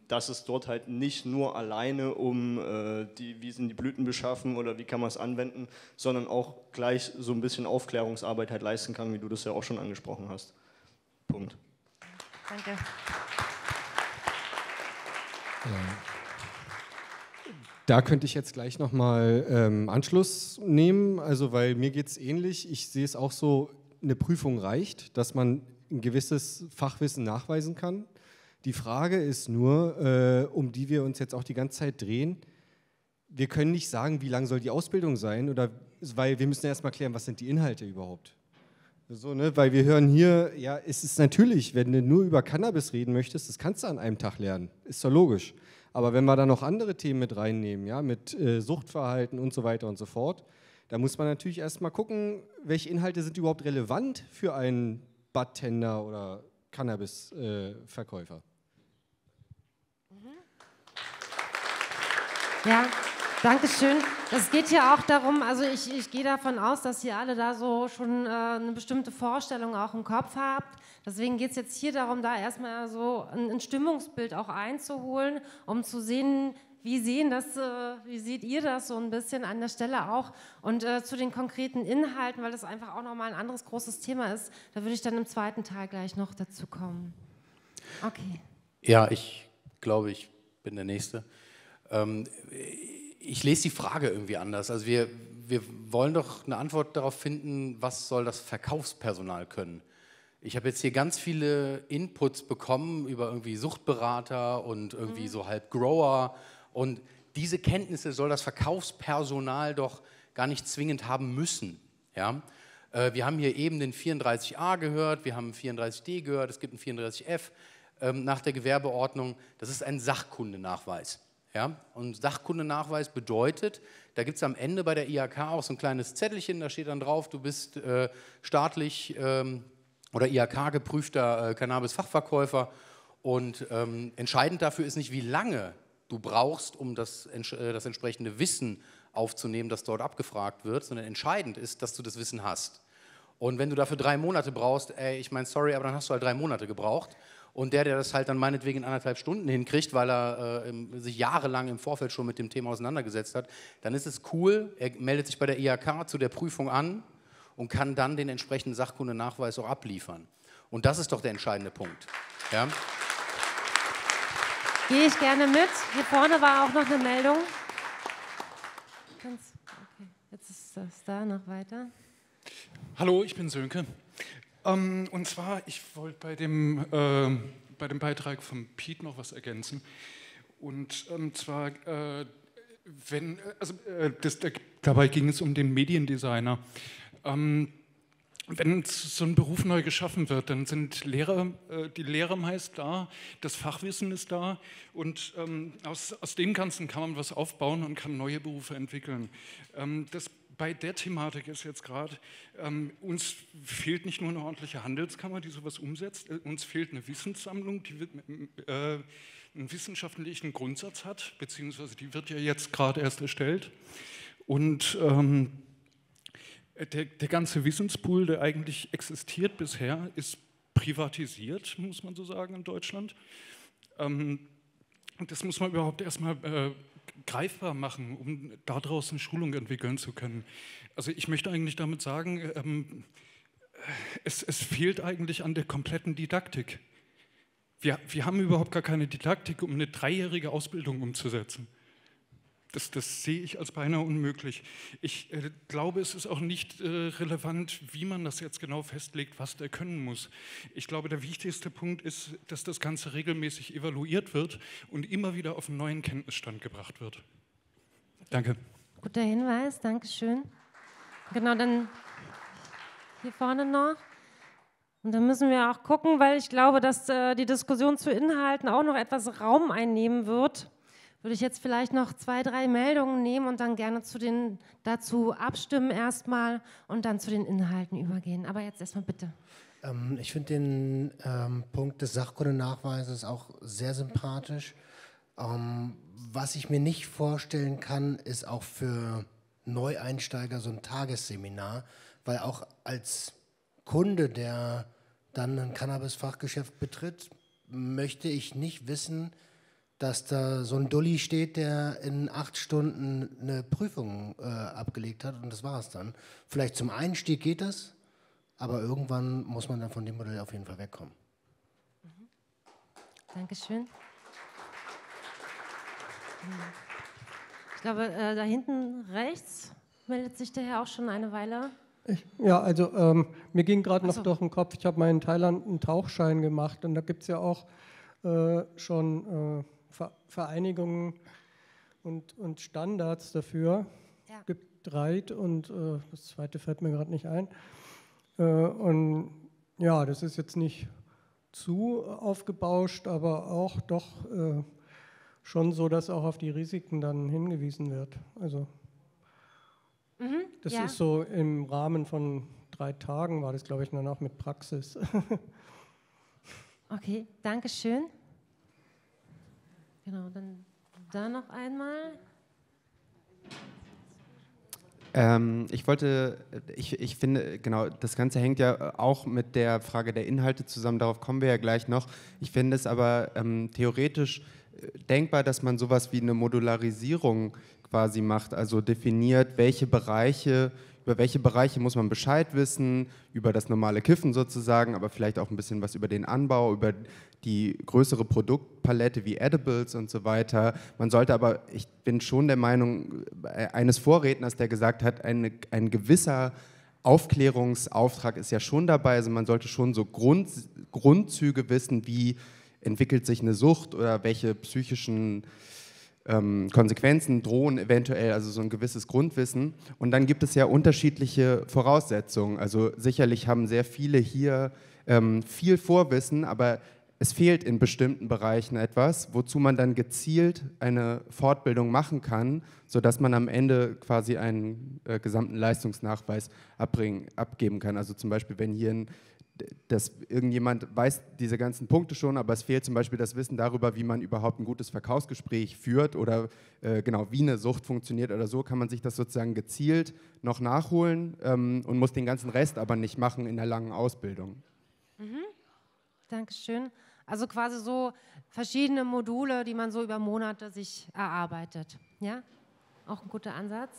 dass es dort halt nicht nur alleine um wie sind die Blüten beschaffen oder wie kann man es anwenden, sondern auch gleich so ein bisschen Aufklärungsarbeit halt leisten kann, wie du das ja auch schon angesprochen hast. Punkt. Danke. Da könnte ich jetzt gleich nochmal Anschluss nehmen, also weil mir geht es ähnlich. Ich sehe es auch so, eine Prüfung reicht, dass man ein gewisses Fachwissen nachweisen kann. Die Frage ist nur, um die wir uns jetzt auch die ganze Zeit drehen, wir können nicht sagen, wie lang soll die Ausbildung sein, oder, weil wir müssen erstmal klären, was sind die Inhalte überhaupt. So, ne? Weil wir hören hier, ja, es ist natürlich, wenn du nur über Cannabis reden möchtest, das kannst du an einem Tag lernen, ist doch logisch. Aber wenn wir dann noch andere Themen mit reinnehmen, ja, mit Suchtverhalten und so weiter und so fort, da muss man natürlich erstmal gucken, welche Inhalte sind überhaupt relevant für einen Bartender oder Cannabis-Verkäufer. Ja, danke schön. Es geht hier auch darum, also ich gehe davon aus, dass ihr alle da so schon eine bestimmte Vorstellung auch im Kopf habt. Deswegen geht es jetzt hier darum, da erstmal so ein Stimmungsbild auch einzuholen, um zu sehen, wie seht ihr das so ein bisschen an der Stelle auch? Und zu den konkreten Inhalten, weil das einfach auch nochmal ein anderes großes Thema ist, da würde ich dann im zweiten Teil gleich noch dazu kommen. Okay. Ja, ich glaube, ich bin der Nächste. Ich lese die Frage irgendwie anders. Also wir wollen doch eine Antwort darauf finden, was soll das Verkaufspersonal können? Ich habe jetzt hier ganz viele Inputs bekommen über irgendwie Suchtberater und irgendwie so halb Grower. Und diese Kenntnisse soll das Verkaufspersonal doch gar nicht zwingend haben müssen. Ja? Wir haben hier eben den 34a gehört, wir haben 34d gehört, es gibt einen 34f nach der Gewerbeordnung. Das ist ein Sachkundenachweis. Ja? Und Sachkundenachweis bedeutet, da gibt es am Ende bei der IHK auch so ein kleines Zettelchen, da steht dann drauf, du bist staatlich oder IHK geprüfter Cannabis-Fachverkäufer. Und entscheidend dafür ist nicht, wie lange du brauchst, um das entsprechende Wissen aufzunehmen, das dort abgefragt wird, sondern entscheidend ist, dass du das Wissen hast. Und wenn du dafür 3 Monate brauchst, ey, ich meine, sorry, aber dann hast du halt 3 Monate gebraucht. Und der das halt dann meinetwegen in 1,5 Stunden hinkriegt, weil er sich jahrelang im Vorfeld schon mit dem Thema auseinandergesetzt hat, dann ist es cool, er meldet sich bei der IHK zu der Prüfung an und kann dann den entsprechenden Sachkundenachweis auch abliefern. Und das ist doch der entscheidende Punkt. Ja? Gehe ich gerne mit. Hier vorne war auch noch eine Meldung. Okay. Jetzt ist das da noch weiter. Hallo, ich bin Sönke. Und zwar, ich wollte bei dem Beitrag von Piet noch was ergänzen. Und zwar, dabei ging es um den Mediendesigner. Wenn so ein Beruf neu geschaffen wird, dann sind Lehrer, die Lehre meist da, das Fachwissen ist da und aus dem Ganzen kann man was aufbauen und kann neue Berufe entwickeln. Das bei der Thematik ist jetzt gerade, uns fehlt nicht nur eine ordentliche Handelskammer, die sowas umsetzt, uns fehlt eine Wissenssammlung, die einen wissenschaftlichen Grundsatz hat, beziehungsweise die wird ja jetzt gerade erst erstellt und der ganze Wissenspool, der eigentlich existiert bisher, ist privatisiert, muss man so sagen, in Deutschland. Das muss man überhaupt erstmal greifbar machen, um daraus eine Schulung entwickeln zu können. Also ich möchte eigentlich damit sagen, es fehlt eigentlich an der kompletten Didaktik. Wir haben überhaupt gar keine Didaktik, um eine 3-jährige Ausbildung umzusetzen. Das sehe ich als beinahe unmöglich. Ich glaube, es ist auch nicht relevant, wie man das jetzt genau festlegt, was der können muss. Ich glaube, der wichtigste Punkt ist, dass das Ganze regelmäßig evaluiert wird und immer wieder auf einen neuen Kenntnisstand gebracht wird. Danke. Guter Hinweis, danke schön. Genau, dann hier vorne noch. Und da müssen wir auch gucken, weil ich glaube, dass die Diskussion zu Inhalten auch noch etwas Raum einnehmen wird. Würde ich jetzt vielleicht noch 2, 3 Meldungen nehmen und dann gerne dazu abstimmen erstmal und dann zu den Inhalten übergehen. Aber jetzt erstmal bitte. Ich finde den Punkt des Sachkundennachweises auch sehr sympathisch. Was ich mir nicht vorstellen kann, ist auch für Neueinsteiger so ein Tagesseminar, weil auch als Kunde, der dann ein Cannabis-Fachgeschäft betritt, möchte ich nicht wissen, dass da so ein Dulli steht, der in 8 Stunden eine Prüfung abgelegt hat und das war es dann. Vielleicht zum Einstieg geht das, aber irgendwann muss man dann von dem Modell auf jeden Fall wegkommen. Mhm. Dankeschön. Ich glaube, da hinten rechts meldet sich der Herr auch schon eine Weile. Ja, also mir ging gerade noch durch den Kopf, ich habe mal in Thailand einen Tauchschein gemacht und da gibt es ja auch schon... Vereinigungen und Standards dafür. Ja. Gibt 3 und das 2. fällt mir gerade nicht ein. Und ja, das ist jetzt nicht zu aufgebauscht, aber auch doch schon so, dass auch auf die Risiken dann hingewiesen wird. Also das ist so im Rahmen von 3 Tagen war das, glaube ich, danach mit Praxis. Okay, danke schön. Genau, dann da noch einmal. Ich finde, genau, das Ganze hängt ja auch mit der Frage der Inhalte zusammen, darauf kommen wir ja gleich noch. Ich finde es aber theoretisch denkbar, dass man sowas wie eine Modularisierung quasi macht, also definiert, welche Bereiche, über welche Bereiche muss man Bescheid wissen, über das normale Kiffen sozusagen, aber vielleicht auch ein bisschen was über den Anbau, über die größere Produktpalette wie Edibles und so weiter. Man sollte aber, ich bin schon der Meinung eines Vorredners, der gesagt hat, ein gewisser Aufklärungsauftrag ist ja schon dabei, also man sollte schon so Grundzüge wissen, wie entwickelt sich eine Sucht oder welche psychischen Konsequenzen drohen eventuell, also so ein gewisses Grundwissen. Und dann gibt es ja unterschiedliche Voraussetzungen. Also sicherlich haben sehr viele hier viel Vorwissen, aber es fehlt in bestimmten Bereichen etwas, wozu man dann gezielt eine Fortbildung machen kann, sodass man am Ende quasi einen gesamten Leistungsnachweis abgeben kann. Also zum Beispiel, wenn hier dass irgendjemand weiß diese ganzen Punkte schon, aber es fehlt zum Beispiel das Wissen darüber, wie man überhaupt ein gutes Verkaufsgespräch führt oder genau wie eine Sucht funktioniert oder so, kann man sich das sozusagen gezielt noch nachholen und muss den ganzen Rest aber nicht machen in der langen Ausbildung. Mhm. Dankeschön. Also quasi so verschiedene Module, die man so über Monate sich erarbeitet. Ja, auch ein guter Ansatz.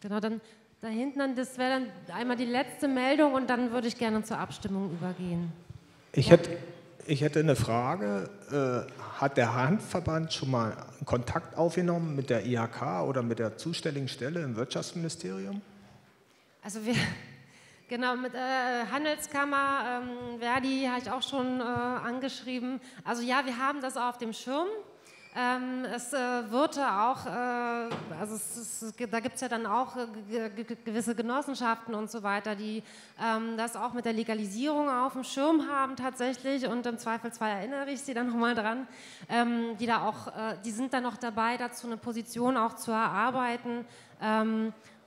Genau, dann da hinten, das wäre dann einmal die letzte Meldung und dann würde ich gerne zur Abstimmung übergehen. Ich hätte eine Frage. Hat der Hanfverband schon mal Kontakt aufgenommen mit der IHK oder mit der zuständigen Stelle im Wirtschaftsministerium? Also wir, genau, mit Handelskammer, Verdi habe ich auch schon angeschrieben. Also ja, wir haben das auf dem Schirm. Es wird auch, also da gibt es ja dann auch gewisse Genossenschaften und so weiter, die das auch mit der Legalisierung auf dem Schirm haben tatsächlich, und im Zweifelsfall erinnere ich sie dann nochmal dran, die da auch, die sind dann noch dabei, dazu eine Position auch zu erarbeiten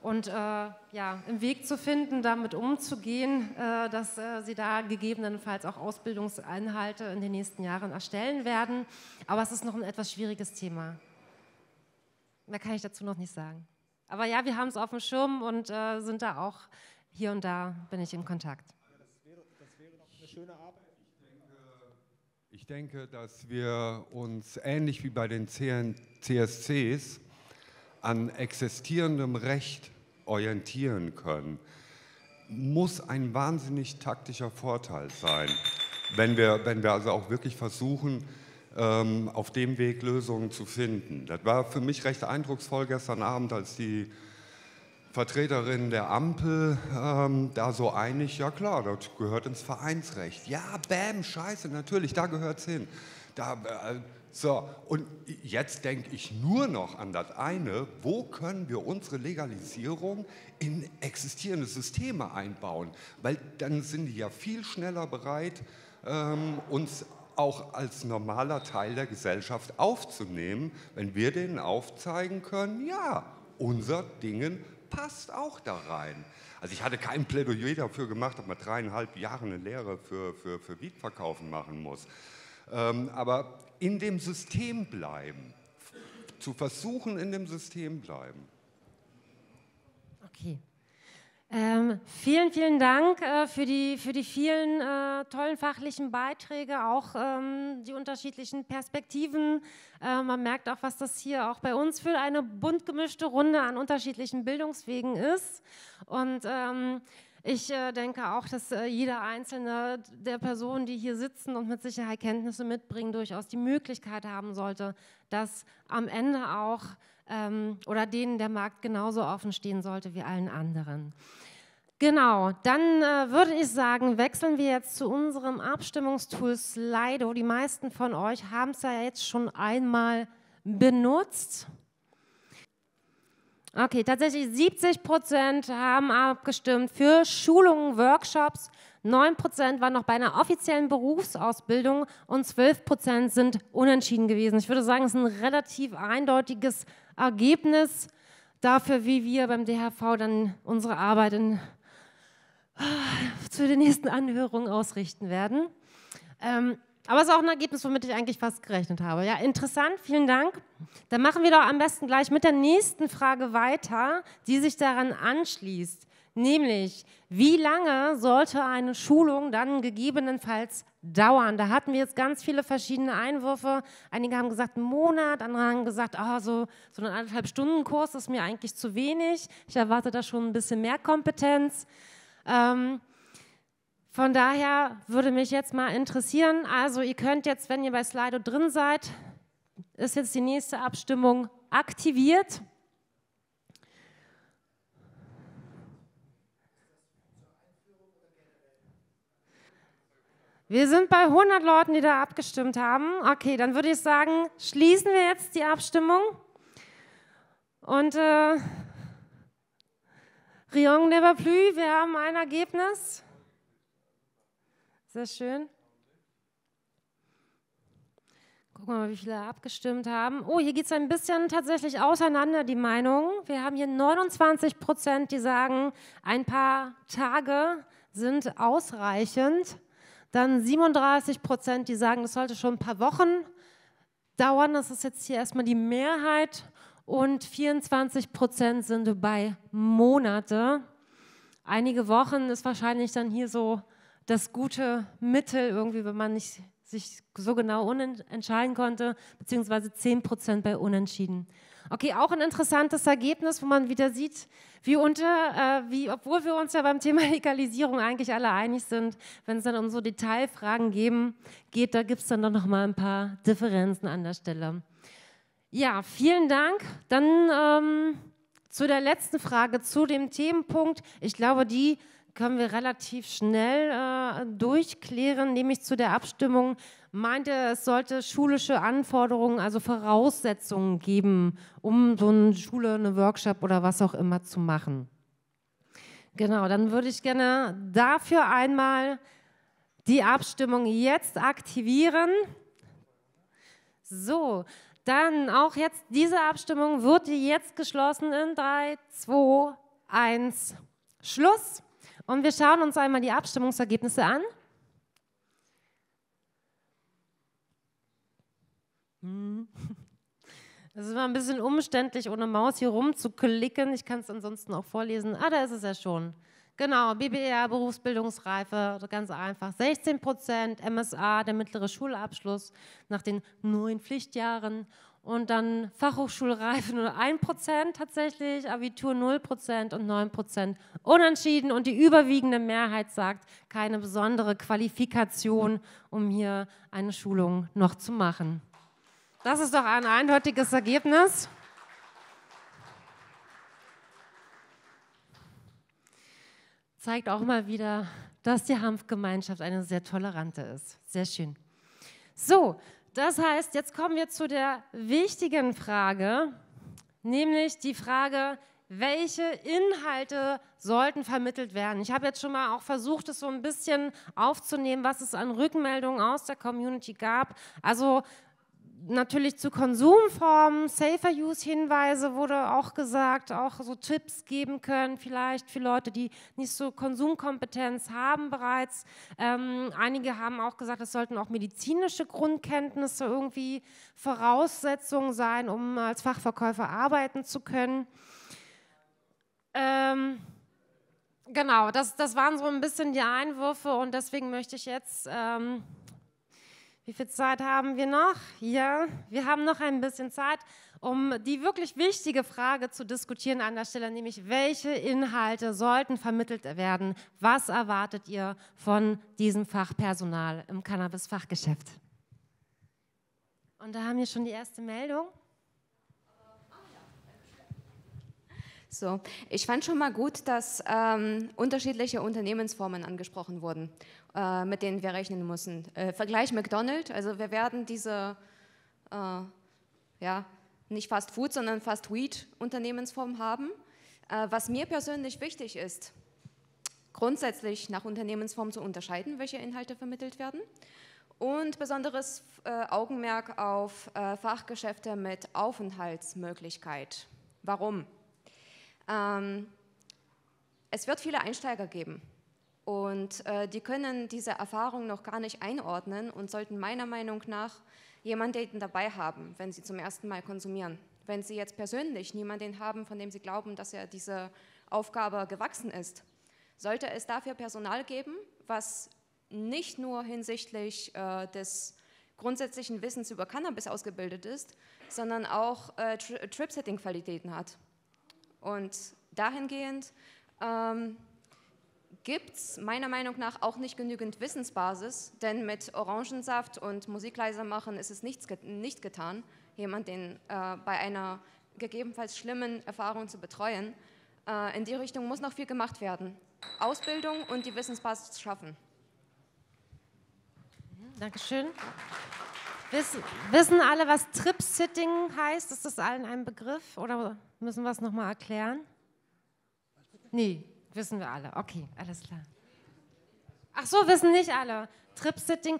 und ja, im Weg zu finden, damit umzugehen, dass sie da gegebenenfalls auch Ausbildungseinhalte in den nächsten Jahren erstellen werden. Aber es ist noch ein etwas schwieriges Thema. Mehr kann ich dazu noch nicht sagen. Aber ja, wir haben es auf dem Schirm und sind da auch hier und da, bin ich in Kontakt. Das wäre noch eine schöne Arbeit. Ich denke, dass wir uns ähnlich wie bei den CSCs an existierendem Recht orientieren können, muss ein wahnsinnig taktischer Vorteil sein, wenn wir also auch wirklich versuchen, auf dem Weg Lösungen zu finden. Das war für mich recht eindrucksvoll gestern Abend, als die Vertreterin der Ampel da so einig, ja klar, das gehört ins Vereinsrecht. Ja, bäm, scheiße, natürlich, da gehört es hin. So, und jetzt denke ich nur noch an das eine, wo können wir unsere Legalisierung in existierende Systeme einbauen? Weil dann sind die ja viel schneller bereit, uns auch als normaler Teil der Gesellschaft aufzunehmen, wenn wir denen aufzeigen können, ja, unser Dingen passt auch da rein. Also ich hatte kein Plädoyer dafür gemacht, dass man 3,5 Jahre eine Lehre für Weed-Verkaufen machen muss. Aber in dem System bleiben, zu versuchen, in dem System bleiben. Okay. Vielen, vielen Dank für die vielen tollen fachlichen Beiträge, auch die unterschiedlichen Perspektiven. Man merkt auch, was das hier auch bei uns für eine bunt gemischte Runde an unterschiedlichen Bildungswegen ist. Und ich denke auch, dass jeder einzelne der Personen, die hier sitzen und mit Sicherheit Kenntnisse mitbringen, durchaus die Möglichkeit haben sollte, dass am Ende auch oder denen der Markt genauso offen stehen sollte wie allen anderen. Genau, dann würde ich sagen, wechseln wir jetzt zu unserem Abstimmungstool Slido. Die meisten von euch haben es ja jetzt schon einmal benutzt. Okay, tatsächlich 70% haben abgestimmt für Schulungen, Workshops, 9% waren noch bei einer offiziellen Berufsausbildung und 12% sind unentschieden gewesen. Ich würde sagen, es ist ein relativ eindeutiges Ergebnis dafür, wie wir beim DHV dann unsere Arbeit zu den nächsten Anhörungen ausrichten werden. Aber es ist auch ein Ergebnis, womit ich eigentlich fast gerechnet habe. Ja, interessant, vielen Dank. Dann machen wir doch am besten gleich mit der nächsten Frage weiter, die sich daran anschließt. Nämlich, wie lange sollte eine Schulung dann gegebenenfalls dauern? Da hatten wir jetzt ganz viele verschiedene Einwürfe. Einige haben gesagt, einen Monat, andere haben gesagt, so einen 1,5-Stunden-Kurs ist mir eigentlich zu wenig. Ich erwarte da schon ein bisschen mehr Kompetenz. Von daher würde mich jetzt mal interessieren, also ihr könnt jetzt, wenn ihr bei Slido drin seid, ist jetzt die nächste Abstimmung aktiviert. Wir sind bei 100 Leuten, die da abgestimmt haben. Okay, dann würde ich sagen, schließen wir jetzt die Abstimmung. Und Rion never plus, wir haben ein Ergebnis. Sehr schön. Gucken wir mal, wie viele abgestimmt haben. Oh, hier geht es ein bisschen tatsächlich auseinander, die Meinungen. Wir haben hier 29%, die sagen, ein paar Tage sind ausreichend. Dann 37%, die sagen, das sollte schon ein paar Wochen dauern. Das ist jetzt hier erstmal die Mehrheit. Und 24% sind bei Monate. Einige Wochen ist wahrscheinlich dann hier so das gute Mittel, irgendwie, wenn man nicht sich so genau entscheiden konnte, beziehungsweise 10% bei Unentschieden. Okay, auch ein interessantes Ergebnis, wo man wieder sieht, obwohl wir uns ja beim Thema Legalisierung eigentlich alle einig sind, wenn es dann um so Detailfragen geht, da gibt es dann doch nochmal ein paar Differenzen an der Stelle. Ja, vielen Dank. Dann zu der letzten Frage, zu dem Themenpunkt. Ich glaube, die können wir relativ schnell durchklären, nämlich zu der Abstimmung. Meint ihr, es sollte schulische Anforderungen, also Voraussetzungen geben, um so eine Schule, eine Workshop oder was auch immer zu machen? Genau, dann würde ich gerne dafür einmal die Abstimmung jetzt aktivieren. So, dann auch jetzt diese Abstimmung wird jetzt geschlossen in 3, 2, 1, Schluss. Und wir schauen uns einmal die Abstimmungsergebnisse an. Es ist immer ein bisschen umständlich, ohne Maus hier rumzuklicken. Ich kann es ansonsten auch vorlesen. Ah, da ist es ja schon. Genau, BBR, Berufsbildungsreife, ganz einfach. 16%, MSA, der mittlere Schulabschluss nach den 9 Pflichtjahren. Und dann Fachhochschulreife nur 1% tatsächlich, Abitur 0% und 9% unentschieden. Und die überwiegende Mehrheit sagt, keine besondere Qualifikation, um hier eine Schulung noch zu machen. Das ist doch ein eindeutiges Ergebnis. Zeigt auch mal wieder, dass die Hanfgemeinschaft eine sehr tolerante ist. Sehr schön. So. Das heißt, jetzt kommen wir zu der wichtigen Frage, nämlich die Frage, welche Inhalte sollten vermittelt werden? Ich habe jetzt schon mal auch versucht, es so ein bisschen aufzunehmen, was es an Rückmeldungen aus der Community gab. Also natürlich zu Konsumformen, Safer-Use-Hinweise wurde auch gesagt, auch so Tipps geben können, vielleicht für Leute, die nicht so Konsumkompetenz haben bereits. Einige haben auch gesagt, es sollten auch medizinische Grundkenntnisse irgendwie Voraussetzungen sein, um als Fachverkäufer arbeiten zu können. Genau, das waren so ein bisschen die Einwürfe und deswegen möchte ich jetzt... Wie viel Zeit haben wir noch? Ja, wir haben noch ein bisschen Zeit, um die wirklich wichtige Frage zu diskutieren an der Stelle, nämlich welche Inhalte sollten vermittelt werden? Was erwartet ihr von diesem Fachpersonal im Cannabis-Fachgeschäft? Und da haben wir schon die erste Meldung. So, ich fand schon mal gut, dass unterschiedliche Unternehmensformen angesprochen wurden, mit denen wir rechnen müssen. Vergleich McDonald's, also wir werden diese, ja, nicht Fast Food, sondern Fast Weed Unternehmensform haben. Was mir persönlich wichtig ist, grundsätzlich nach Unternehmensform zu unterscheiden, welche Inhalte vermittelt werden. Und besonderes Augenmerk auf Fachgeschäfte mit Aufenthaltsmöglichkeit. Warum? Es wird viele Einsteiger geben und die können diese Erfahrung noch gar nicht einordnen und sollten meiner Meinung nach jemanden dabei haben, wenn sie zum ersten Mal konsumieren. Wenn sie jetzt persönlich niemanden haben, von dem sie glauben, dass er diese Aufgabe gewachsen ist, sollte es dafür Personal geben, was nicht nur hinsichtlich des grundsätzlichen Wissens über Cannabis ausgebildet ist, sondern auch Trip-Setting-Qualitäten hat. Und dahingehend gibt es meiner Meinung nach auch nicht genügend Wissensbasis, denn mit Orangensaft und Musikleiser machen ist es nicht getan, jemanden bei einer gegebenenfalls schlimmen Erfahrung zu betreuen. In die Richtung muss noch viel gemacht werden. Ausbildung und die Wissensbasis schaffen. Dankeschön. Wissen alle, was Trip-Sitting heißt? Ist das allen ein Begriff oder müssen wir es nochmal erklären? Nee, wissen wir alle. Okay, alles klar. Ach so, wissen nicht alle. Trip-Sitting,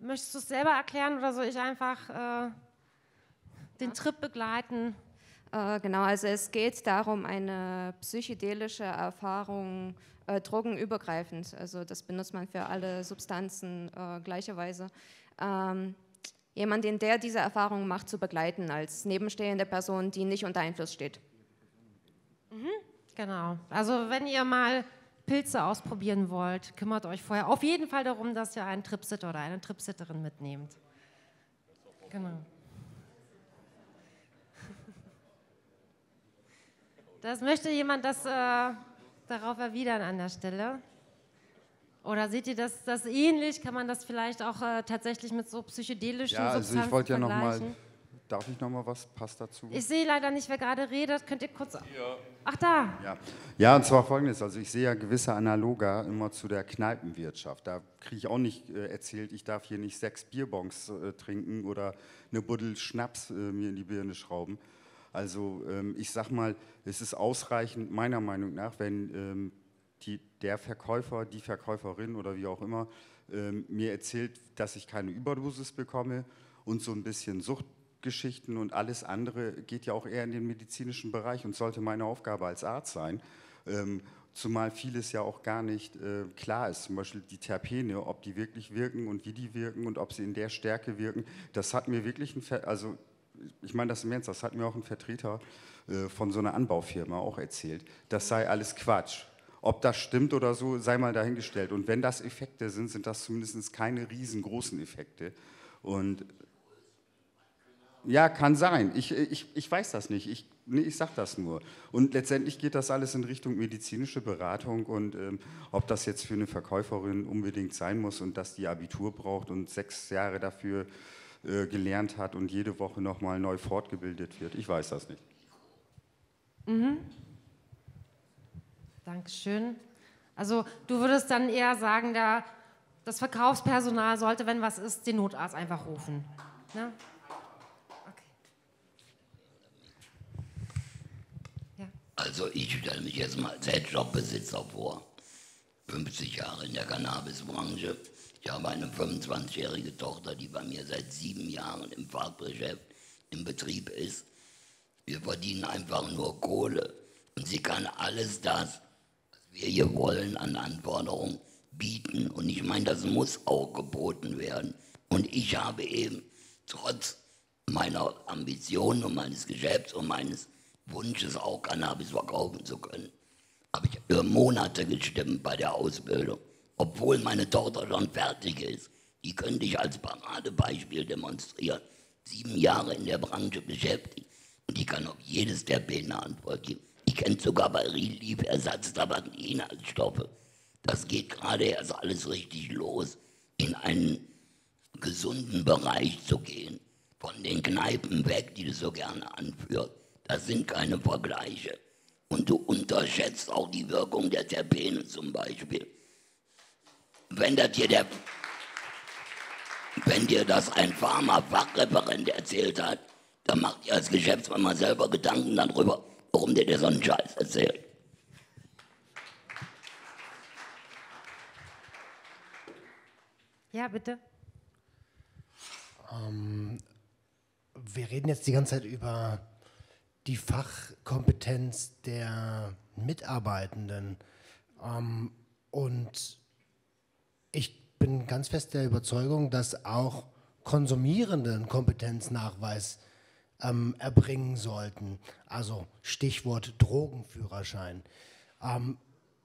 möchtest du es selber erklären oder soll ich einfach den Trip begleiten? Genau, also es geht darum, eine psychedelische Erfahrung drogenübergreifend, also das benutzt man für alle Substanzen gleicherweise, jemanden, der diese Erfahrung macht, zu begleiten als nebenstehende Person, die nicht unter Einfluss steht. Mhm, genau, also wenn ihr mal Pilze ausprobieren wollt, kümmert euch vorher auf jeden Fall darum, dass ihr einen Tripsitter oder eine Tripsitterin mitnehmt. Genau. Das möchte jemand, das... darauf erwidern an der Stelle. Oder seht ihr das ähnlich? Kann man das vielleicht auch tatsächlich mit so psychedelischen Substanzen also ich wollte ja nochmal, darf ich nochmal was? Passt dazu? Ich sehe leider nicht, wer gerade redet. Könnt ihr kurz... Ach, da! Ja, und zwar Folgendes. Also ich sehe ja gewisse Analoga immer zu der Kneipenwirtschaft. Da kriege ich auch nicht erzählt, ich darf hier nicht 6 Bierbons trinken oder eine Buddel Schnaps mir in die Birne schrauben. Also ich sag mal, es ist ausreichend meiner Meinung nach, wenn der Verkäufer, die Verkäuferin oder wie auch immer mir erzählt, dass ich keine Überdosis bekomme und so ein bisschen Suchtgeschichten und alles andere geht ja auch eher in den medizinischen Bereich und sollte meine Aufgabe als Arzt sein. Zumal vieles ja auch gar nicht klar ist, zum Beispiel die Terpene, ob die wirklich wirken und wie die wirken und ob sie in der Stärke wirken. Das hat mir wirklich ich meine das im Ernst, das hat mir auch ein Vertreter von so einer Anbaufirma auch erzählt, das sei alles Quatsch. Ob das stimmt oder so, sei mal dahingestellt. Und wenn das Effekte sind, sind das zumindest keine riesengroßen Effekte. Und ja, kann sein. Ich weiß das nicht. Ich sage das nur. Und letztendlich geht das alles in Richtung medizinische Beratung und ob das jetzt für eine Verkäuferin unbedingt sein muss und dass die Abitur braucht und 6 Jahre dafür gelernt hat und jede Woche nochmal neu fortgebildet wird. Ich weiß das nicht. Mhm. Dankeschön. Also du würdest dann eher sagen, das Verkaufspersonal sollte, wenn was ist, den Notarzt einfach rufen. Ne? Okay. Ja. Also ich stelle mich jetzt mal als Jobbesitzer vor. 50 Jahre in der Cannabisbranche. Ich habe eine 25-jährige Tochter, die bei mir seit 7 Jahren im Fachgeschäft im Betrieb ist. Wir verdienen einfach nur Kohle. Und sie kann alles das, was wir hier wollen, an Anforderungen bieten. Und ich meine, das muss auch geboten werden. Und ich habe eben trotz meiner Ambitionen und meines Geschäfts und meines Wunsches, auch Cannabis verkaufen zu können, habe ich für Monate gestimmt bei der Ausbildung. Obwohl meine Tochter schon fertig ist, die könnte ich als Paradebeispiel demonstrieren. 7 Jahre in der Branche beschäftigt und die kann auf jedes der Pläne Antwort geben. Ich kenne sogar bei Relief Ersatztabak und Inhaltsstoffe. Das geht gerade erst alles richtig los, in einen gesunden Bereich zu gehen. Von den Kneipen weg, die du so gerne anführst. Das sind keine Vergleiche. Und du unterschätzt auch die Wirkung der Terpene zum Beispiel. Wenn dir das ein Pharma-Fachreferent erzählt hat, dann macht ihr als Geschäftsmann mal selber Gedanken darüber, warum dir der so einen Scheiß erzählt. Ja, bitte. Wir reden jetzt die ganze Zeit über die Fachkompetenz der Mitarbeitenden. Und ich bin ganz fest der Überzeugung, dass auch Konsumierende einen Kompetenznachweis erbringen sollten. Also Stichwort Drogenführerschein.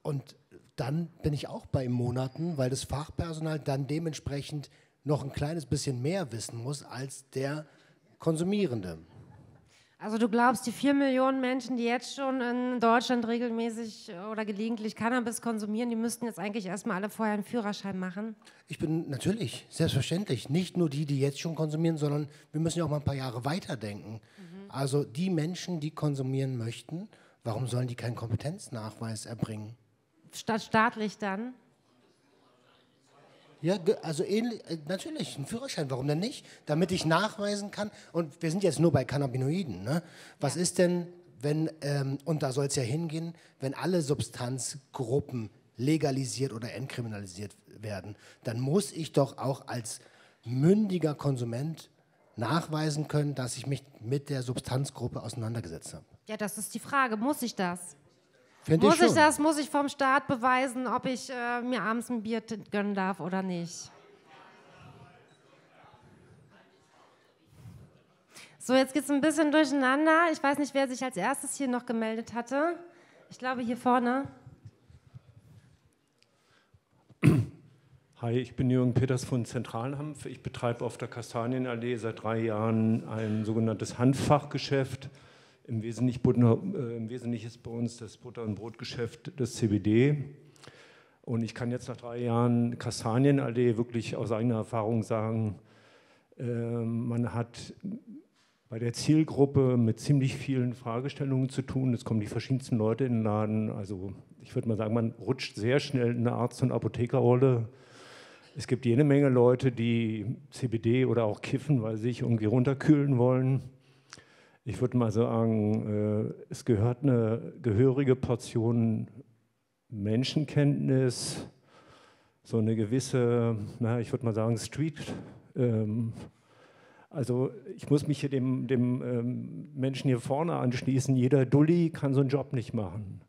Und dann bin ich auch bei Monaten, weil das Fachpersonal dann dementsprechend noch ein kleines bisschen mehr wissen muss als der Konsumierende. Also du glaubst, die 4 Millionen Menschen, die jetzt schon in Deutschland regelmäßig oder gelegentlich Cannabis konsumieren, die müssten jetzt eigentlich erstmal alle vorher einen Führerschein machen? Ich bin natürlich, selbstverständlich, nicht nur die, die jetzt schon konsumieren, sondern wir müssen ja auch mal ein paar Jahre weiterdenken. Mhm. Also die Menschen, die konsumieren möchten, warum sollen die keinen Kompetenznachweis erbringen? Statt staatlich dann? Ja, also ähnlich, natürlich, ein Führerschein, warum denn nicht? Damit ich nachweisen kann, und wir sind jetzt nur bei Cannabinoiden, ne? Was ist denn, wenn, und da soll es ja hingehen, wenn alle Substanzgruppen legalisiert oder entkriminalisiert werden, dann muss ich doch auch als mündiger Konsument nachweisen können, dass ich mich mit der Substanzgruppe auseinandergesetzt habe. Ja, das ist die Frage, muss ich das? Muss ich vom Staat beweisen, ob ich mir abends ein Bier gönnen darf oder nicht? So, jetzt geht es ein bisschen durcheinander. Ich weiß nicht, wer sich als erstes hier noch gemeldet hatte. Ich glaube, hier vorne. Hi, ich bin Jürgen Peters von Zentralhampf. Ich betreibe auf der Kastanienallee seit 3 Jahren ein sogenanntes Hanffachgeschäft. Im Wesentlichen ist bei uns das Butter- und Brotgeschäft das CBD. Und ich kann jetzt nach 3 Jahren Kastanienallee wirklich aus eigener Erfahrung sagen, man hat bei der Zielgruppe mit ziemlich vielen Fragestellungen zu tun. Es kommen die verschiedensten Leute in den Laden. Also ich würde mal sagen, man rutscht sehr schnell in eine Arzt- und Apothekerrolle. Es gibt jede Menge Leute, die CBD oder auch kiffen, weil sie sich irgendwie runterkühlen wollen. Ich würde mal sagen, es gehört eine gehörige Portion Menschenkenntnis, so eine gewisse, naja, ich würde mal sagen, Street. Also ich muss mich hier dem Menschen hier vorne anschließen. Jeder Dulli kann so einen Job nicht machen.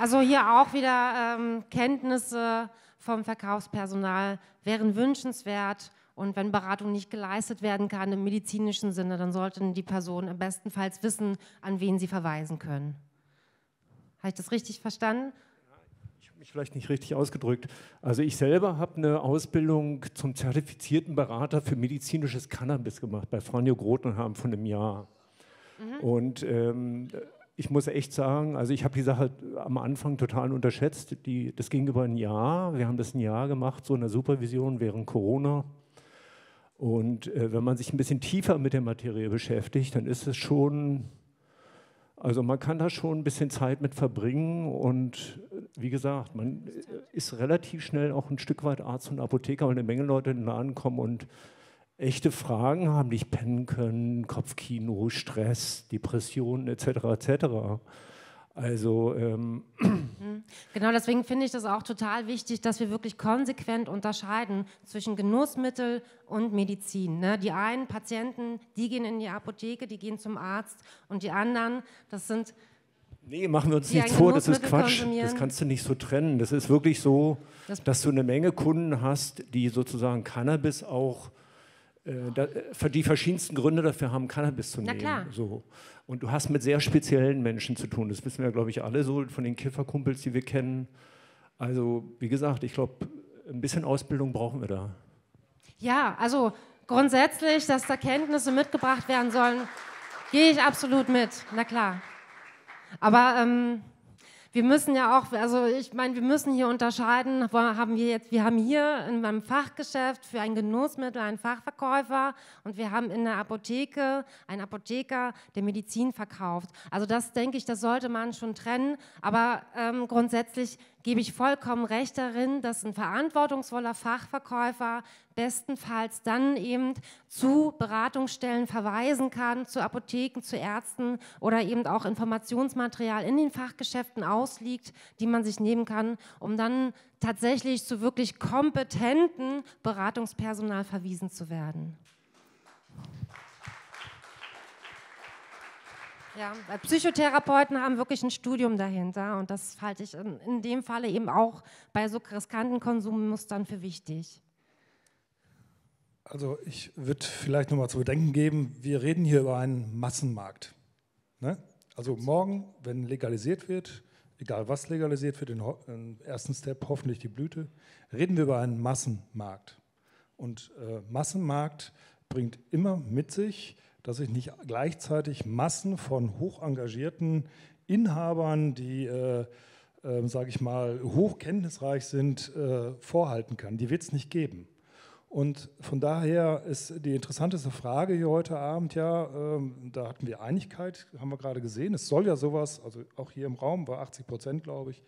Also hier auch wieder Kenntnisse vom Verkaufspersonal wären wünschenswert, und wenn Beratung nicht geleistet werden kann im medizinischen Sinne, dann sollten die Personen am bestenfalls wissen, an wen sie verweisen können. Habe ich das richtig verstanden? Ich habe mich vielleicht nicht richtig ausgedrückt. Also ich selber habe eine Ausbildung zum zertifizierten Berater für medizinisches Cannabis gemacht, bei Franjo Groth von einem Jahr. Mhm. Und ich muss echt sagen, also ich habe die Sache am Anfang total unterschätzt. Das ging über ein Jahr. Wir haben das ein Jahr gemacht, so in der Supervision während Corona. Und wenn man sich ein bisschen tiefer mit der Materie beschäftigt, dann ist es schon, also man kann da schon ein bisschen Zeit mit verbringen. Und wie gesagt, man ist relativ schnell auch ein Stück weit Arzt und Apotheker, weil eine Menge Leute in den Laden kommen und echte Fragen haben, die ich pennen können, Kopfkino, Stress, Depressionen etc. etc. Also genau, deswegen finde ich das auch total wichtig, dass wir wirklich konsequent unterscheiden zwischen Genussmittel und Medizin. Ne? Die einen Patienten, die gehen in die Apotheke, die gehen zum Arzt, und die anderen, das sind... Nee, machen wir uns nichts vor, das ist Quatsch. Das kannst du nicht so trennen. Das ist wirklich so, dass du eine Menge Kunden hast, die sozusagen Cannabis auch... die verschiedensten Gründe dafür haben, Cannabis zu nehmen. Klar. So. Und du hast mit sehr speziellen Menschen zu tun. Das wissen wir, glaube ich, alle so von den Kifferkumpels, die wir kennen. Also, wie gesagt, ich glaube, ein bisschen Ausbildung brauchen wir da. Ja, also grundsätzlich, dass da Kenntnisse mitgebracht werden sollen, gehe ich absolut mit. Na klar. Aber... wir müssen ja auch, also ich meine, wir müssen hier unterscheiden, wir haben hier in meinem Fachgeschäft für ein Genussmittel einen Fachverkäufer, und wir haben in der Apotheke einen Apotheker, der Medizin verkauft. Also das, denke ich, das sollte man schon trennen, aber grundsätzlich gebe ich vollkommen recht darin, dass ein verantwortungsvoller Fachverkäufer bestenfalls dann eben zu Beratungsstellen verweisen kann, zu Apotheken, zu Ärzten oder eben auch Informationsmaterial in den Fachgeschäften ausliegt, die man sich nehmen kann, um dann tatsächlich zu wirklich kompetenten Beratungspersonal verwiesen zu werden. Ja, weil Psychotherapeuten haben wirklich ein Studium dahinter und das halte ich in dem Falle eben auch bei so riskanten Konsummustern für wichtig. Also ich würde vielleicht nochmal zu bedenken geben, wir reden hier über einen Massenmarkt. Ne? Also morgen, wenn legalisiert wird, egal was legalisiert wird, im ersten Step hoffentlich die Blüte, reden wir über einen Massenmarkt. Und Massenmarkt bringt immer mit sich, dass ich nicht gleichzeitig Massen von hoch engagierten Inhabern, die, sage ich mal, hochkenntnisreich sind, vorhalten kann. Die wird es nicht geben. Und von daher ist die interessanteste Frage hier heute Abend, ja, da hatten wir Einigkeit, haben wir gerade gesehen, es soll ja sowas, also auch hier im Raum war 80%, glaube ich,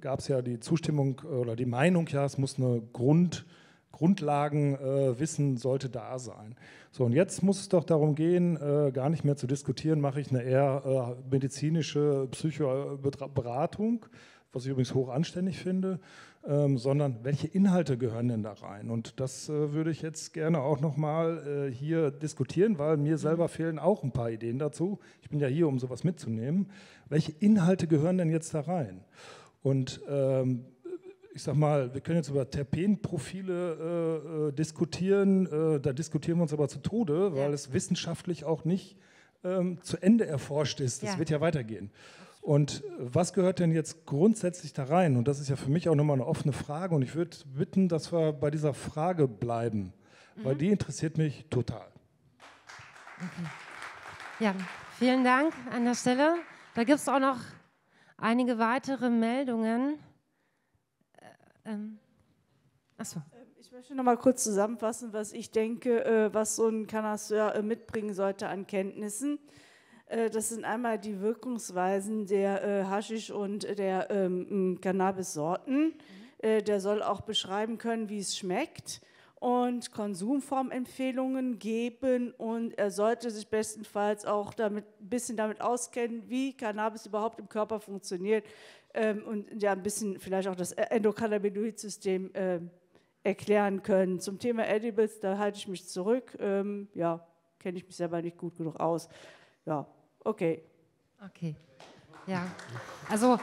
gab es ja die Zustimmung oder die Meinung, ja, es muss eine Grundlagenwissen sollte da sein. So, und jetzt muss es doch darum gehen, gar nicht mehr zu diskutieren, mache ich eine eher medizinische Psychoberatung, was ich übrigens hoch anständig finde, sondern welche Inhalte gehören denn da rein? Und das würde ich jetzt gerne auch nochmal hier diskutieren, weil mir selber fehlen auch ein paar Ideen dazu. Ich bin ja hier, um sowas mitzunehmen. Welche Inhalte gehören denn jetzt da rein? Und ich sag mal, wir können jetzt über Terpenprofile diskutieren, da diskutieren wir uns aber zu Tode, weil es wissenschaftlich auch nicht zu Ende erforscht ist. Das wird ja weitergehen. Und was gehört denn jetzt grundsätzlich da rein? Und das ist ja für mich auch nochmal eine offene Frage und ich würde bitten, dass wir bei dieser Frage bleiben, weil die interessiert mich total. Okay. Ja, vielen Dank an der Stelle. Da gibt es auch noch einige weitere Meldungen. Achso. Ich möchte noch mal kurz zusammenfassen, was ich denke, was so ein Cannaseur mitbringen sollte an Kenntnissen. Das sind einmal die Wirkungsweisen der Haschisch- und der Cannabis-Sorten. Der soll auch beschreiben können, wie es schmeckt und Konsumformempfehlungen geben. Und er sollte sich bestenfalls auch ein bisschen damit auskennen, wie Cannabis überhaupt im Körper funktioniert. Und ja, ein bisschen vielleicht auch das Endokannabinoid-System erklären können. Zum Thema Edibles, da halte ich mich zurück. Ja, kenne ich mich selber nicht gut genug aus. Ja, okay. Okay, ja. Also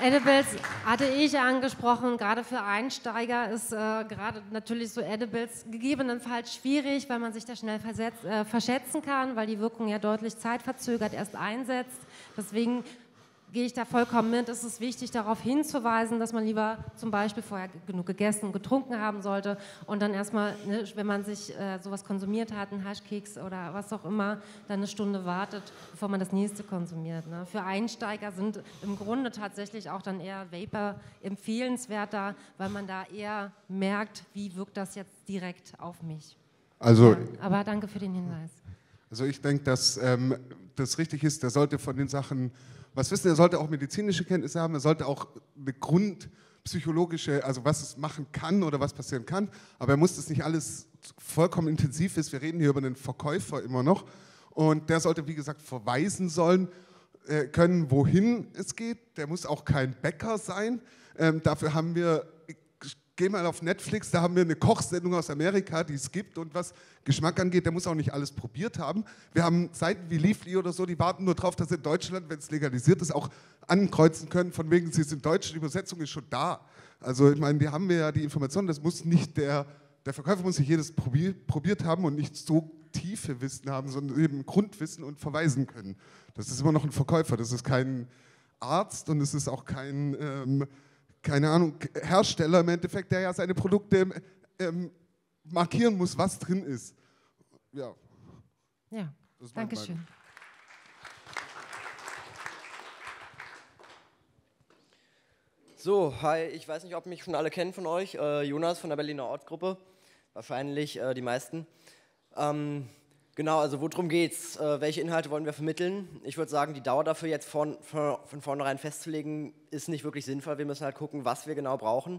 Edibles hatte ich angesprochen, gerade für Einsteiger ist gerade natürlich so Edibles gegebenenfalls schwierig, weil man sich da schnell verschätzen kann, weil die Wirkung ja deutlich zeitverzögert erst einsetzt. Deswegen gehe ich da vollkommen mit. Es ist wichtig, darauf hinzuweisen, dass man lieber zum Beispiel vorher genug gegessen und getrunken haben sollte und dann erstmal, ne, wenn man sich sowas konsumiert hat, einen Haschkeks oder was auch immer, dann eine Stunde wartet, bevor man das nächste konsumiert. Ne? Für Einsteiger sind im Grunde tatsächlich auch dann eher Vapor empfehlenswerter, weil man da eher merkt, wie wirkt das jetzt direkt auf mich. Also, ja, aber danke für den Hinweis. Also ich denke, dass das richtig ist, der sollte von den Sachen was wissen, er sollte auch medizinische Kenntnisse haben, er sollte auch eine grundpsychologische, also was es machen kann oder was passieren kann, aber er muss das nicht alles vollkommen intensiv ist, wir reden hier über einen Verkäufer immer noch und der sollte, wie gesagt, verweisen können, wohin es geht, der muss auch kein Bäcker sein, dafür haben wir, geh mal auf Netflix, da haben wir eine Kochsendung aus Amerika, die es gibt und was Geschmack angeht, der muss auch nicht alles probiert haben. Wir haben Seiten wie Leafly oder so, die warten nur darauf, dass in Deutschland, wenn es legalisiert ist, auch ankreuzen können, von wegen, sie sind deutsch, die Übersetzung ist schon da. Also ich meine, die haben wir ja die Informationen, das muss nicht der Verkäufer muss nicht jedes probiert haben und nicht so tiefe Wissen haben, sondern eben Grundwissen und verweisen können. Das ist immer noch ein Verkäufer, das ist kein Arzt und es ist auch kein keine Ahnung, Hersteller im Endeffekt, der ja seine Produkte markieren muss, was drin ist. Ja. Ja, danke schön. So, hi, ich weiß nicht, ob mich schon alle kennen von euch. Jonas von der Berliner Ortgruppe, wahrscheinlich die meisten. Genau, also worum geht's? Welche Inhalte wollen wir vermitteln? Ich würde sagen, die Dauer dafür jetzt von vornherein festzulegen, ist nicht wirklich sinnvoll. Wir müssen halt gucken, was wir genau brauchen.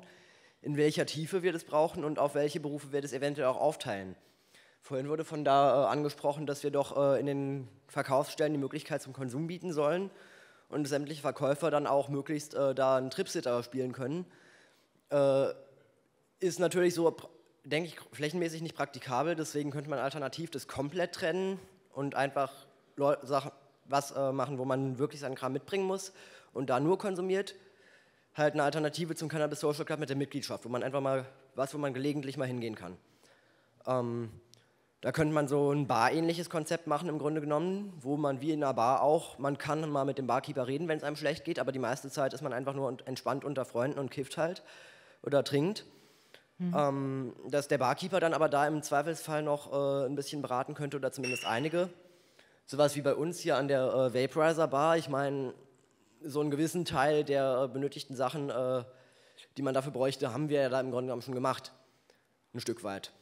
in welcher Tiefe wir das brauchen und auf welche Berufe wir das eventuell auch aufteilen. Vorhin wurde von da angesprochen, dass wir doch in den Verkaufsstellen die Möglichkeit zum Konsum bieten sollen und sämtliche Verkäufer dann auch möglichst da einen Tripsitter spielen können. Ist natürlich so, denke ich, flächenmäßig nicht praktikabel, deswegen könnte man alternativ das komplett trennen und einfach was machen, wo man wirklich seinen Kram mitbringen muss und da nur konsumiert. Halt eine Alternative zum Cannabis Social Club mit der Mitgliedschaft, wo man einfach mal wo man gelegentlich mal hingehen kann. Da könnte man so ein Bar-ähnliches Konzept machen im Grunde genommen, wo man wie in einer Bar auch, man kann mal mit dem Barkeeper reden, wenn es einem schlecht geht, aber die meiste Zeit ist man einfach nur entspannt unter Freunden und kifft halt oder trinkt. Mhm. Dass der Barkeeper dann aber da im Zweifelsfall noch ein bisschen beraten könnte oder zumindest einige. Sowas wie bei uns hier an der Vaporizer Bar, ich meine, so einen gewissen Teil der benötigten Sachen, die man dafür bräuchte, haben wir ja da im Grunde genommen schon gemacht, ein Stück weit.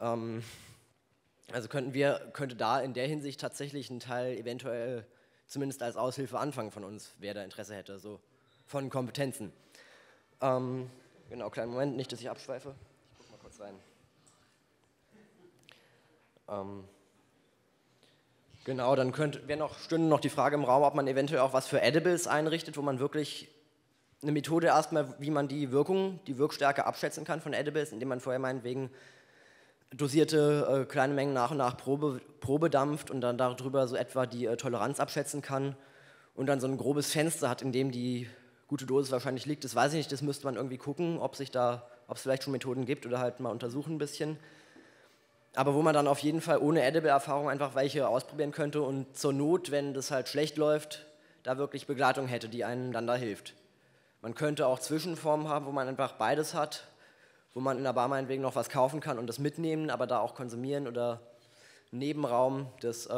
Also könnte da in der Hinsicht tatsächlich ein Teil eventuell zumindest als Aushilfe anfangen von uns, wer da Interesse hätte, so von Kompetenzen. Genau, kleinen Moment, nicht, dass ich abschweife. Ich guck mal kurz rein. Genau, dann stünde noch die Frage im Raum, ob man eventuell auch was für Edibles einrichtet, wo man wirklich eine Methode erstmal, wie man die Wirkung, die Wirkstärke abschätzen kann von Edibles, indem man vorher meinetwegen dosierte kleine Mengen nach und nach Probe dampft und dann darüber so etwa die Toleranz abschätzen kann und dann so ein grobes Fenster hat, in dem die gute Dosis wahrscheinlich liegt. Das weiß ich nicht, das müsste man irgendwie gucken, ob es vielleicht schon Methoden gibt oder halt mal untersuchen ein bisschen. Aber wo man dann auf jeden Fall ohne Edible-Erfahrung einfach welche ausprobieren könnte und zur Not, wenn das halt schlecht läuft, da wirklich Begleitung hätte, die einem dann da hilft. Man könnte auch Zwischenformen haben, wo man einfach beides hat, wo man in der Bar meinetwegen noch was kaufen kann und das mitnehmen, aber da auch konsumieren oder Nebenraum, das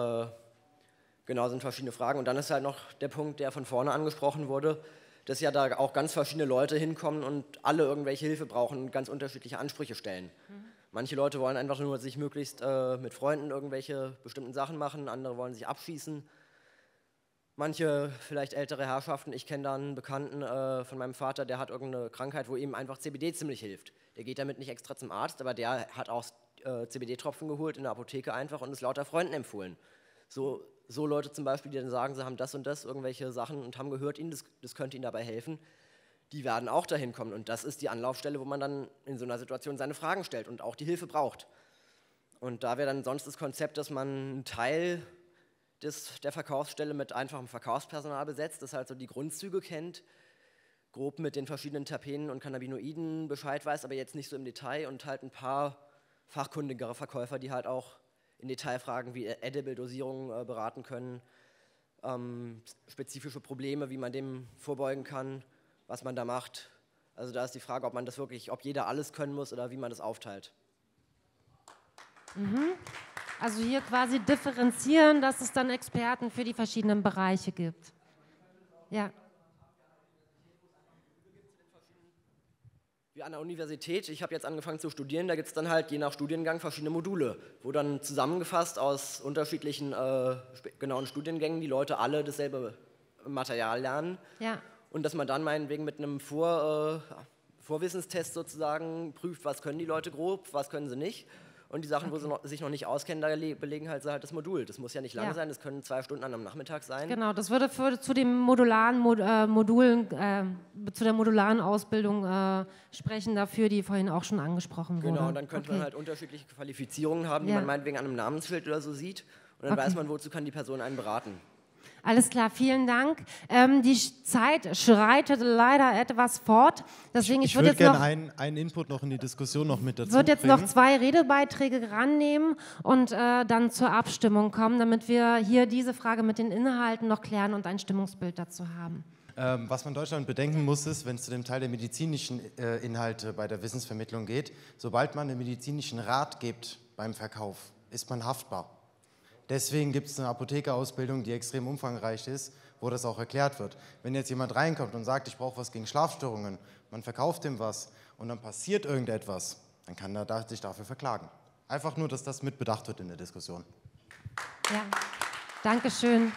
genau sind verschiedene Fragen. Und dann ist halt noch der Punkt, der von vorne angesprochen wurde, dass ja da auch ganz verschiedene Leute hinkommen und alle irgendwelche Hilfe brauchen und ganz unterschiedliche Ansprüche stellen. Mhm. Manche Leute wollen einfach nur sich möglichst mit Freunden irgendwelche bestimmten Sachen machen, andere wollen sich abschießen. Manche, vielleicht ältere Herrschaften, ich kenne da einen Bekannten von meinem Vater, der hat irgendeine Krankheit, wo ihm einfach CBD ziemlich hilft. Der geht damit nicht extra zum Arzt, aber der hat auch CBD-Tropfen geholt in der Apotheke einfach und es lauter Freunden empfohlen. So Leute zum Beispiel, die dann sagen, sie haben das und das, irgendwelche Sachen und haben gehört, das könnte ihnen dabei helfen. Die werden auch dahin kommen und das ist die Anlaufstelle, wo man dann in so einer Situation seine Fragen stellt und auch die Hilfe braucht. Und da wäre dann sonst das Konzept, dass man einen Teil der Verkaufsstelle mit einfachem Verkaufspersonal besetzt, das halt so die Grundzüge kennt, grob mit den verschiedenen Terpenen und Cannabinoiden Bescheid weiß, aber jetzt nicht so im Detail und halt ein paar fachkundigere Verkäufer, die halt auch in Detailfragen wie Edible-Dosierung beraten können, spezifische Probleme, wie man dem vorbeugen kann, was man da macht. Also da ist die Frage, ob jeder alles können muss oder wie man das aufteilt. Mhm. Also hier quasi differenzieren, dass es dann Experten für die verschiedenen Bereiche gibt. Ja. Wie an der Universität, ich habe jetzt angefangen zu studieren, da gibt es dann halt je nach Studiengang verschiedene Module, wo dann zusammengefasst aus unterschiedlichen genauen Studiengängen die Leute alle dasselbe Material lernen. Ja. Und dass man dann meinetwegen mit einem Vorwissenstest sozusagen prüft, was können die Leute grob, was können sie nicht. Und die Sachen, okay, wo sie sich noch nicht auskennen, da belegen halt das Modul. Das muss ja nicht lange sein, das können 2 Stunden an einem Nachmittag sein. Genau, das würde zu den modularen Modulen, zu der modularen Ausbildung sprechen, dafür, die vorhin auch schon angesprochen wurde. Genau, und dann könnte man halt unterschiedliche Qualifizierungen haben, die man meinetwegen an einem Namensschild oder so sieht. Und dann weiß man, wozu kann die Person einen beraten. Alles klar, vielen Dank. Die Zeit schreitet leider etwas fort. Deswegen, ich würde jetzt gerne einen Input noch in die Diskussion noch mit dazu bringen. Ich würde jetzt noch 2 Redebeiträge rannehmen und dann zur Abstimmung kommen, damit wir hier diese Frage mit den Inhalten noch klären und ein Stimmungsbild dazu haben. Was man in Deutschland bedenken muss, ist, wenn es zu dem Teil der medizinischen Inhalte bei der Wissensvermittlung geht, sobald man den medizinischen Rat gibt beim Verkauf, ist man haftbar. Deswegen gibt es eine Apothekerausbildung, die extrem umfangreich ist, wo das auch erklärt wird. Wenn jetzt jemand reinkommt und sagt, ich brauche was gegen Schlafstörungen, man verkauft ihm was und dann passiert irgendetwas, dann kann er sich dafür verklagen. Einfach nur, dass das mit bedacht wird in der Diskussion. Ja, danke schön.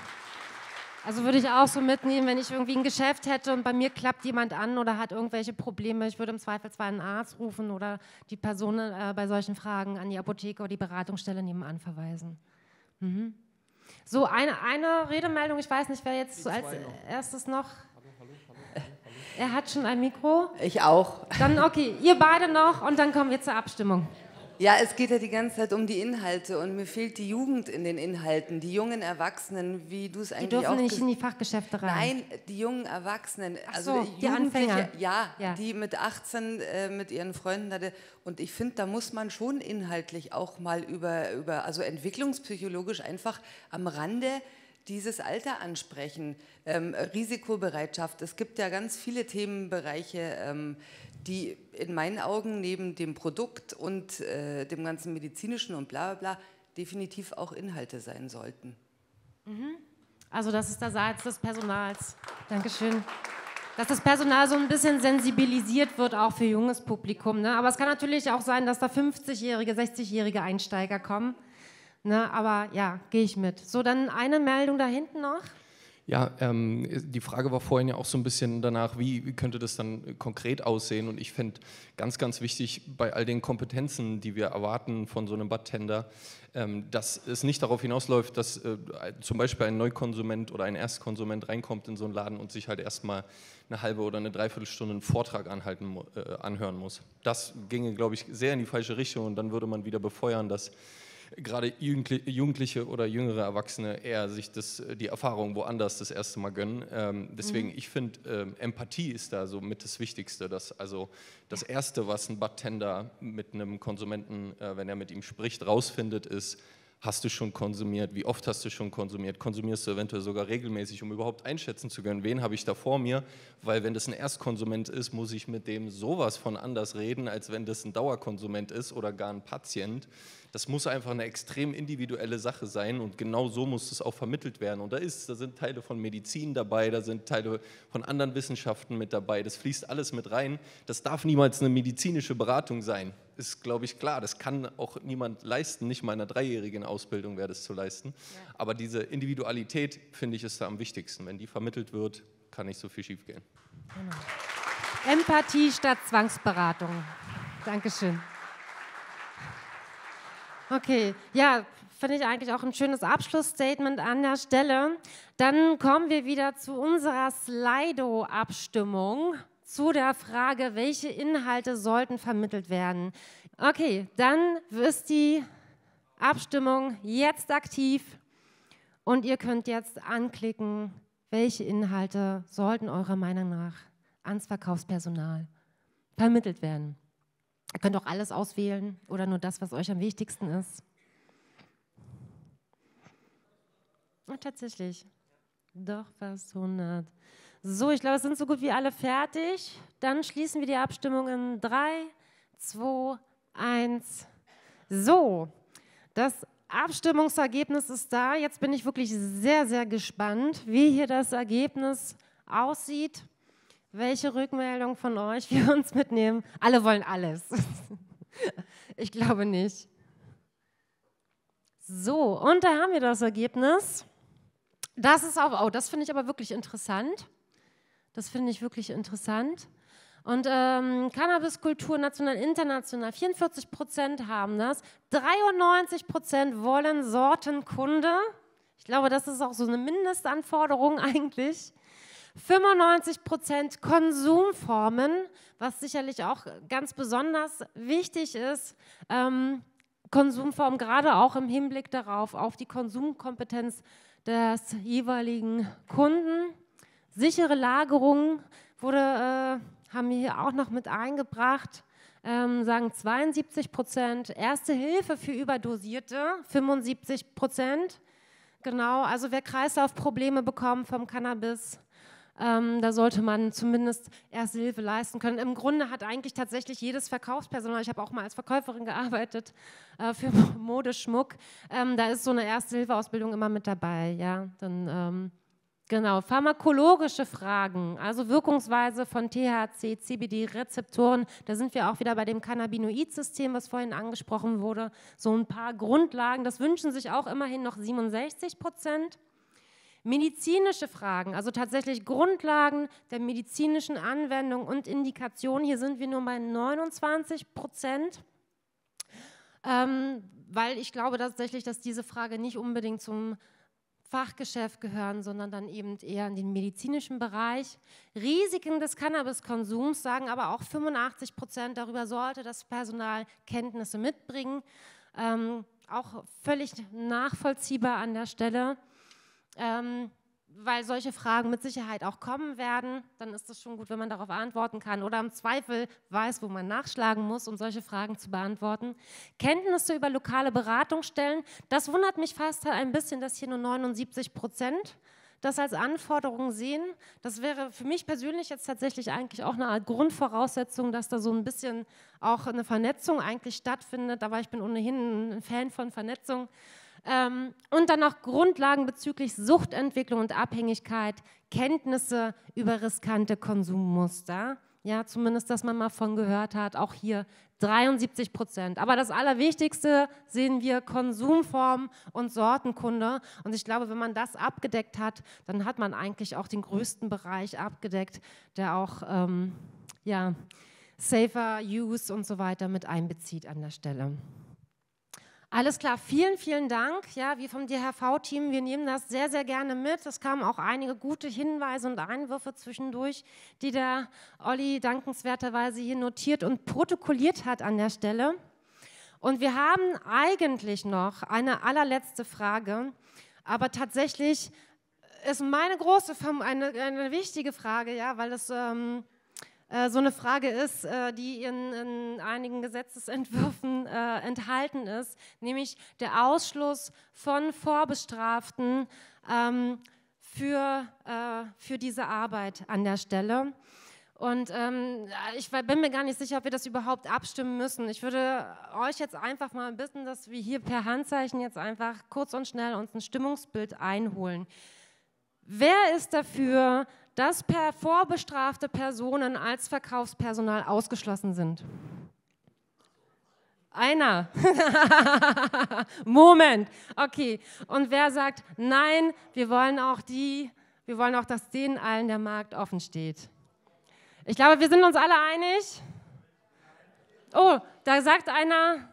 Also würde ich auch so mitnehmen, wenn ich irgendwie ein Geschäft hätte und bei mir klappt jemand an oder hat irgendwelche Probleme, ich würde im Zweifelsfall einen Arzt rufen oder die Person bei solchen Fragen an die Apotheke oder die Beratungsstelle nebenan verweisen. Mhm. So, eine Redemeldung, ich weiß nicht, wer jetzt als erstes noch... Er hat schon ein Mikro. Ich auch. Dann okay, ihr beide noch und dann kommen wir zur Abstimmung. Ja, es geht ja die ganze Zeit um die Inhalte und mir fehlt die Jugend in den Inhalten, die jungen Erwachsenen, wie du es eigentlich auch... Die dürfen nicht in die Fachgeschäfte rein. Nein, die jungen Erwachsenen, also so, die Anfänger. Ja, die mit 18 mit ihren Freunden hatte. Und ich finde, da muss man schon inhaltlich auch mal über also entwicklungspsychologisch einfach am Rande dieses Alter ansprechen, Risikobereitschaft. Es gibt ja ganz viele Themenbereiche, die in meinen Augen neben dem Produkt und dem ganzen medizinischen und bla bla bla definitiv auch Inhalte sein sollten. Mhm. Also das ist der Satz des Personals. Dankeschön. Dass das Personal so ein bisschen sensibilisiert wird, auch für junges Publikum. Ne? Aber es kann natürlich auch sein, dass da 50-jährige, 60-jährige Einsteiger kommen. Ne, aber ja, gehe ich mit. So, dann eine Meldung da hinten noch. Ja, die Frage war vorhin ja auch so ein bisschen danach, wie könnte das dann konkret aussehen? Und ich finde ganz, ganz wichtig bei all den Kompetenzen, die wir erwarten von so einem Bartender, dass es nicht darauf hinausläuft, dass zum Beispiel ein Neukonsument oder ein Erstkonsument reinkommt in so einen Laden und sich halt erstmal eine halbe oder eine Dreiviertelstunde einen Vortrag anhören muss. Das ginge, glaube ich, sehr in die falsche Richtung und dann würde man wieder befeuern, dass gerade Jugendliche oder jüngere Erwachsene eher sich die Erfahrung woanders das erste Mal gönnen. Deswegen, ich finde, Empathie ist da so mit das Wichtigste. Dass also das Erste, was ein Bartender mit einem Konsumenten, wenn er mit ihm spricht, rausfindet, ist, hast du schon konsumiert, wie oft hast du schon konsumiert, konsumierst du eventuell sogar regelmäßig, um überhaupt einschätzen zu können, wen habe ich da vor mir, weil wenn das ein Erstkonsument ist, muss ich mit dem sowas von anders reden, als wenn das ein Dauerkonsument ist oder gar ein Patient. Das muss einfach eine extrem individuelle Sache sein und genau so muss es auch vermittelt werden. Und da sind Teile von Medizin dabei, da sind Teile von anderen Wissenschaften mit dabei, das fließt alles mit rein. Das darf niemals eine medizinische Beratung sein. Ist, glaube ich, klar, das kann auch niemand leisten, nicht meiner dreijährigen Ausbildung wäre das zu leisten, ja. Aber diese Individualität, finde ich, ist da am wichtigsten. Wenn die vermittelt wird, kann nicht so viel schief gehen. Genau. Empathie statt Zwangsberatung. Dankeschön. Okay, ja, finde ich eigentlich auch ein schönes Abschlussstatement an der Stelle. Dann kommen wir wieder zu unserer Slido-Abstimmung. Zu der Frage, welche Inhalte sollten vermittelt werden. Okay, dann ist die Abstimmung jetzt aktiv und ihr könnt jetzt anklicken, welche Inhalte sollten eurer Meinung nach ans Verkaufspersonal vermittelt werden. Ihr könnt auch alles auswählen oder nur das, was euch am wichtigsten ist. Und tatsächlich, doch fast 100. So, ich glaube, es sind so gut wie alle fertig. Dann schließen wir die Abstimmung in 3, 2, 1. So, das Abstimmungsergebnis ist da. Jetzt bin ich wirklich sehr, sehr gespannt, wie hier das Ergebnis aussieht, welche Rückmeldung von euch wir uns mitnehmen. Alle wollen alles. Ich glaube nicht. So, und da haben wir das Ergebnis. Das ist auch, oh, das finde ich aber wirklich interessant. Das finde ich wirklich interessant. Und Cannabiskultur national, international, 44% haben das, 93% wollen Sortenkunde. Ich glaube, das ist auch so eine Mindestanforderung eigentlich. 95% Konsumformen, was sicherlich auch ganz besonders wichtig ist. Konsumformen, gerade auch im Hinblick darauf, auf die Konsumkompetenz des jeweiligen Kunden. Sichere Lagerung haben wir hier auch noch mit eingebracht, sagen 72%. Erste Hilfe für Überdosierte, 75%. Genau, also wer Kreislaufprobleme bekommt vom Cannabis, da sollte man zumindest Erste Hilfe leisten können. Im Grunde hat eigentlich tatsächlich jedes Verkaufspersonal, ich habe auch mal als Verkäuferin gearbeitet für Modeschmuck, da ist so eine Erste Hilfe-Ausbildung immer mit dabei, ja, dann... Genau, pharmakologische Fragen, also Wirkungsweise von THC, CBD-Rezeptoren, da sind wir auch wieder bei dem Cannabinoid-System, was vorhin angesprochen wurde, so ein paar Grundlagen, das wünschen sich auch immerhin noch 67%. Medizinische Fragen, also tatsächlich Grundlagen der medizinischen Anwendung und Indikationen, hier sind wir nur bei 29%, weil ich glaube tatsächlich, dass diese Frage nicht unbedingt zum Fachgeschäft gehören, sondern dann eben eher in den medizinischen Bereich. Risiken des Cannabiskonsums sagen aber auch 85%, darüber sollte das Personal Kenntnisse mitbringen. Auch völlig nachvollziehbar an der Stelle, weil solche Fragen mit Sicherheit auch kommen werden. Dann ist es schon gut, wenn man darauf antworten kann oder im Zweifel weiß, wo man nachschlagen muss, um solche Fragen zu beantworten. Kenntnisse über lokale Beratungsstellen, das wundert mich fast ein bisschen, dass hier nur 79% das als Anforderung sehen. Das wäre für mich persönlich jetzt tatsächlich eigentlich auch eine Art Grundvoraussetzung, dass da so ein bisschen auch eine Vernetzung eigentlich stattfindet, aber ich bin ohnehin ein Fan von Vernetzung. Und dann noch Grundlagen bezüglich Suchtentwicklung und Abhängigkeit, Kenntnisse über riskante Konsummuster. Ja, zumindest, dass man mal von gehört hat, auch hier 73%. Aber das Allerwichtigste sehen wir Konsumformen und Sortenkunde. Und ich glaube, wenn man das abgedeckt hat, dann hat man eigentlich auch den größten Bereich abgedeckt, der auch ja, Safer Use und so weiter mit einbezieht an der Stelle. Alles klar, vielen, vielen Dank. Ja, wir vom DHV-Team, wir nehmen das sehr, sehr gerne mit. Es kamen auch einige gute Hinweise und Einwürfe zwischendurch, die der Olli dankenswerterweise hier notiert und protokolliert hat an der Stelle. Und wir haben eigentlich noch eine allerletzte Frage, aber tatsächlich ist meine große, eine wichtige Frage, ja, weil das so eine Frage ist, die in einigen Gesetzesentwürfen enthalten ist, nämlich der Ausschluss von Vorbestraften für diese Arbeit an der Stelle. Und ich bin mir gar nicht sicher, ob wir das überhaupt abstimmen müssen. Ich würde euch jetzt einfach mal bitten, dass wir hier per Handzeichen jetzt einfach kurz und schnell uns ein Stimmungsbild einholen. Wer ist dafür, dass vorbestrafte Personen als Verkaufspersonal ausgeschlossen sind? Einer. Moment. Okay. Und wer sagt, nein, wir wollen auch, dass denen allen der Markt offen steht? Ich glaube, wir sind uns alle einig. Oh, da sagt einer,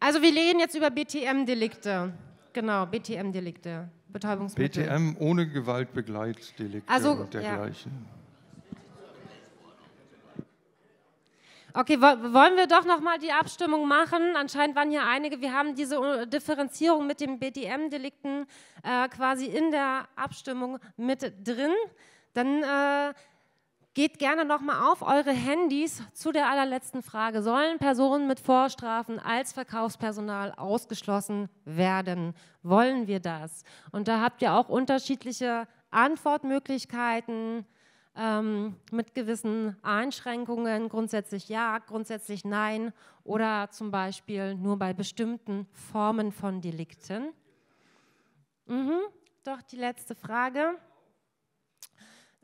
Also wir reden jetzt über BTM-Delikte. Genau, BTM-Delikte, Betäubungsmittel. BTM ohne Gewaltbegleitdelikte also, und dergleichen. Ja. Okay, wollen wir doch nochmal die Abstimmung machen? Anscheinend waren hier einige, wir haben diese Differenzierung mit den BTM-Delikten quasi in der Abstimmung mit drin. Dann geht gerne nochmal auf eure Handys zu der allerletzten Frage. Sollen Personen mit Vorstrafen als Verkaufspersonal ausgeschlossen werden? Wollen wir das? Und da habt ihr auch unterschiedliche Antwortmöglichkeiten mit gewissen Einschränkungen. Grundsätzlich ja, grundsätzlich nein oder zum Beispiel nur bei bestimmten Formen von Delikten. Doch die letzte Frage.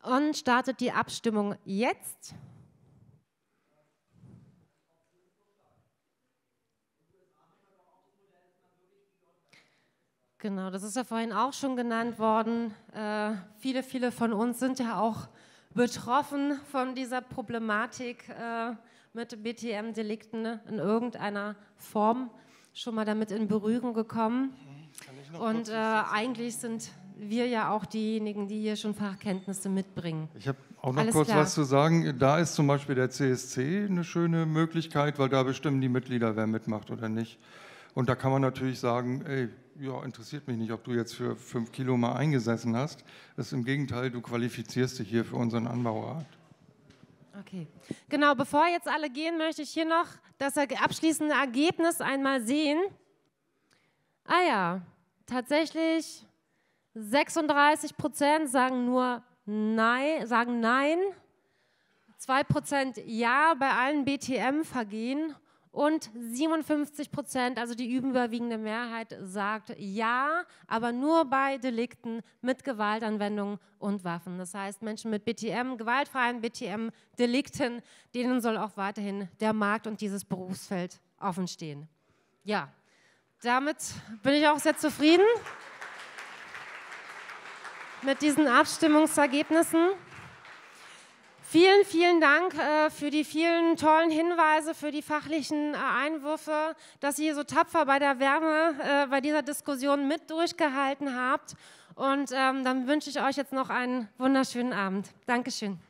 Und startet die Abstimmung jetzt. Genau, das ist ja vorhin auch schon genannt worden. Viele, viele von uns sind ja auch betroffen von dieser Problematik mit BTM-Delikten in irgendeiner Form, schon mal damit in Berührung gekommen. Und eigentlich sind wir ja auch diejenigen, die hier schon Fachkenntnisse mitbringen. Ich habe auch noch kurz was zu sagen. Da ist zum Beispiel der CSC eine schöne Möglichkeit, weil da bestimmen die Mitglieder, wer mitmacht oder nicht. Und da kann man natürlich sagen, ey, ja, interessiert mich nicht, ob du jetzt für 5 Kilo mal eingesessen hast. Das ist im Gegenteil, du qualifizierst dich hier für unseren Anbaurat. Okay, genau, bevor jetzt alle gehen, möchte ich hier noch das abschließende Ergebnis einmal sehen. Ah ja, tatsächlich 36% sagen nur Nein, 2% Ja bei allen BTM-Vergehen und 57%, also die überwiegende Mehrheit, sagt Ja, aber nur bei Delikten mit Gewaltanwendung und Waffen. Das heißt, Menschen mit BTM, gewaltfreien BTM-Delikten, denen soll auch weiterhin der Markt und dieses Berufsfeld offen stehen. Ja. Damit bin ich auch sehr zufrieden mit diesen Abstimmungsergebnissen. Vielen, vielen Dank für die vielen tollen Hinweise, für die fachlichen Einwürfe, dass ihr so tapfer bei der Wärme, bei dieser Diskussion mit durchgehalten habt. Und dann wünsche ich euch jetzt noch einen wunderschönen Abend. Dankeschön.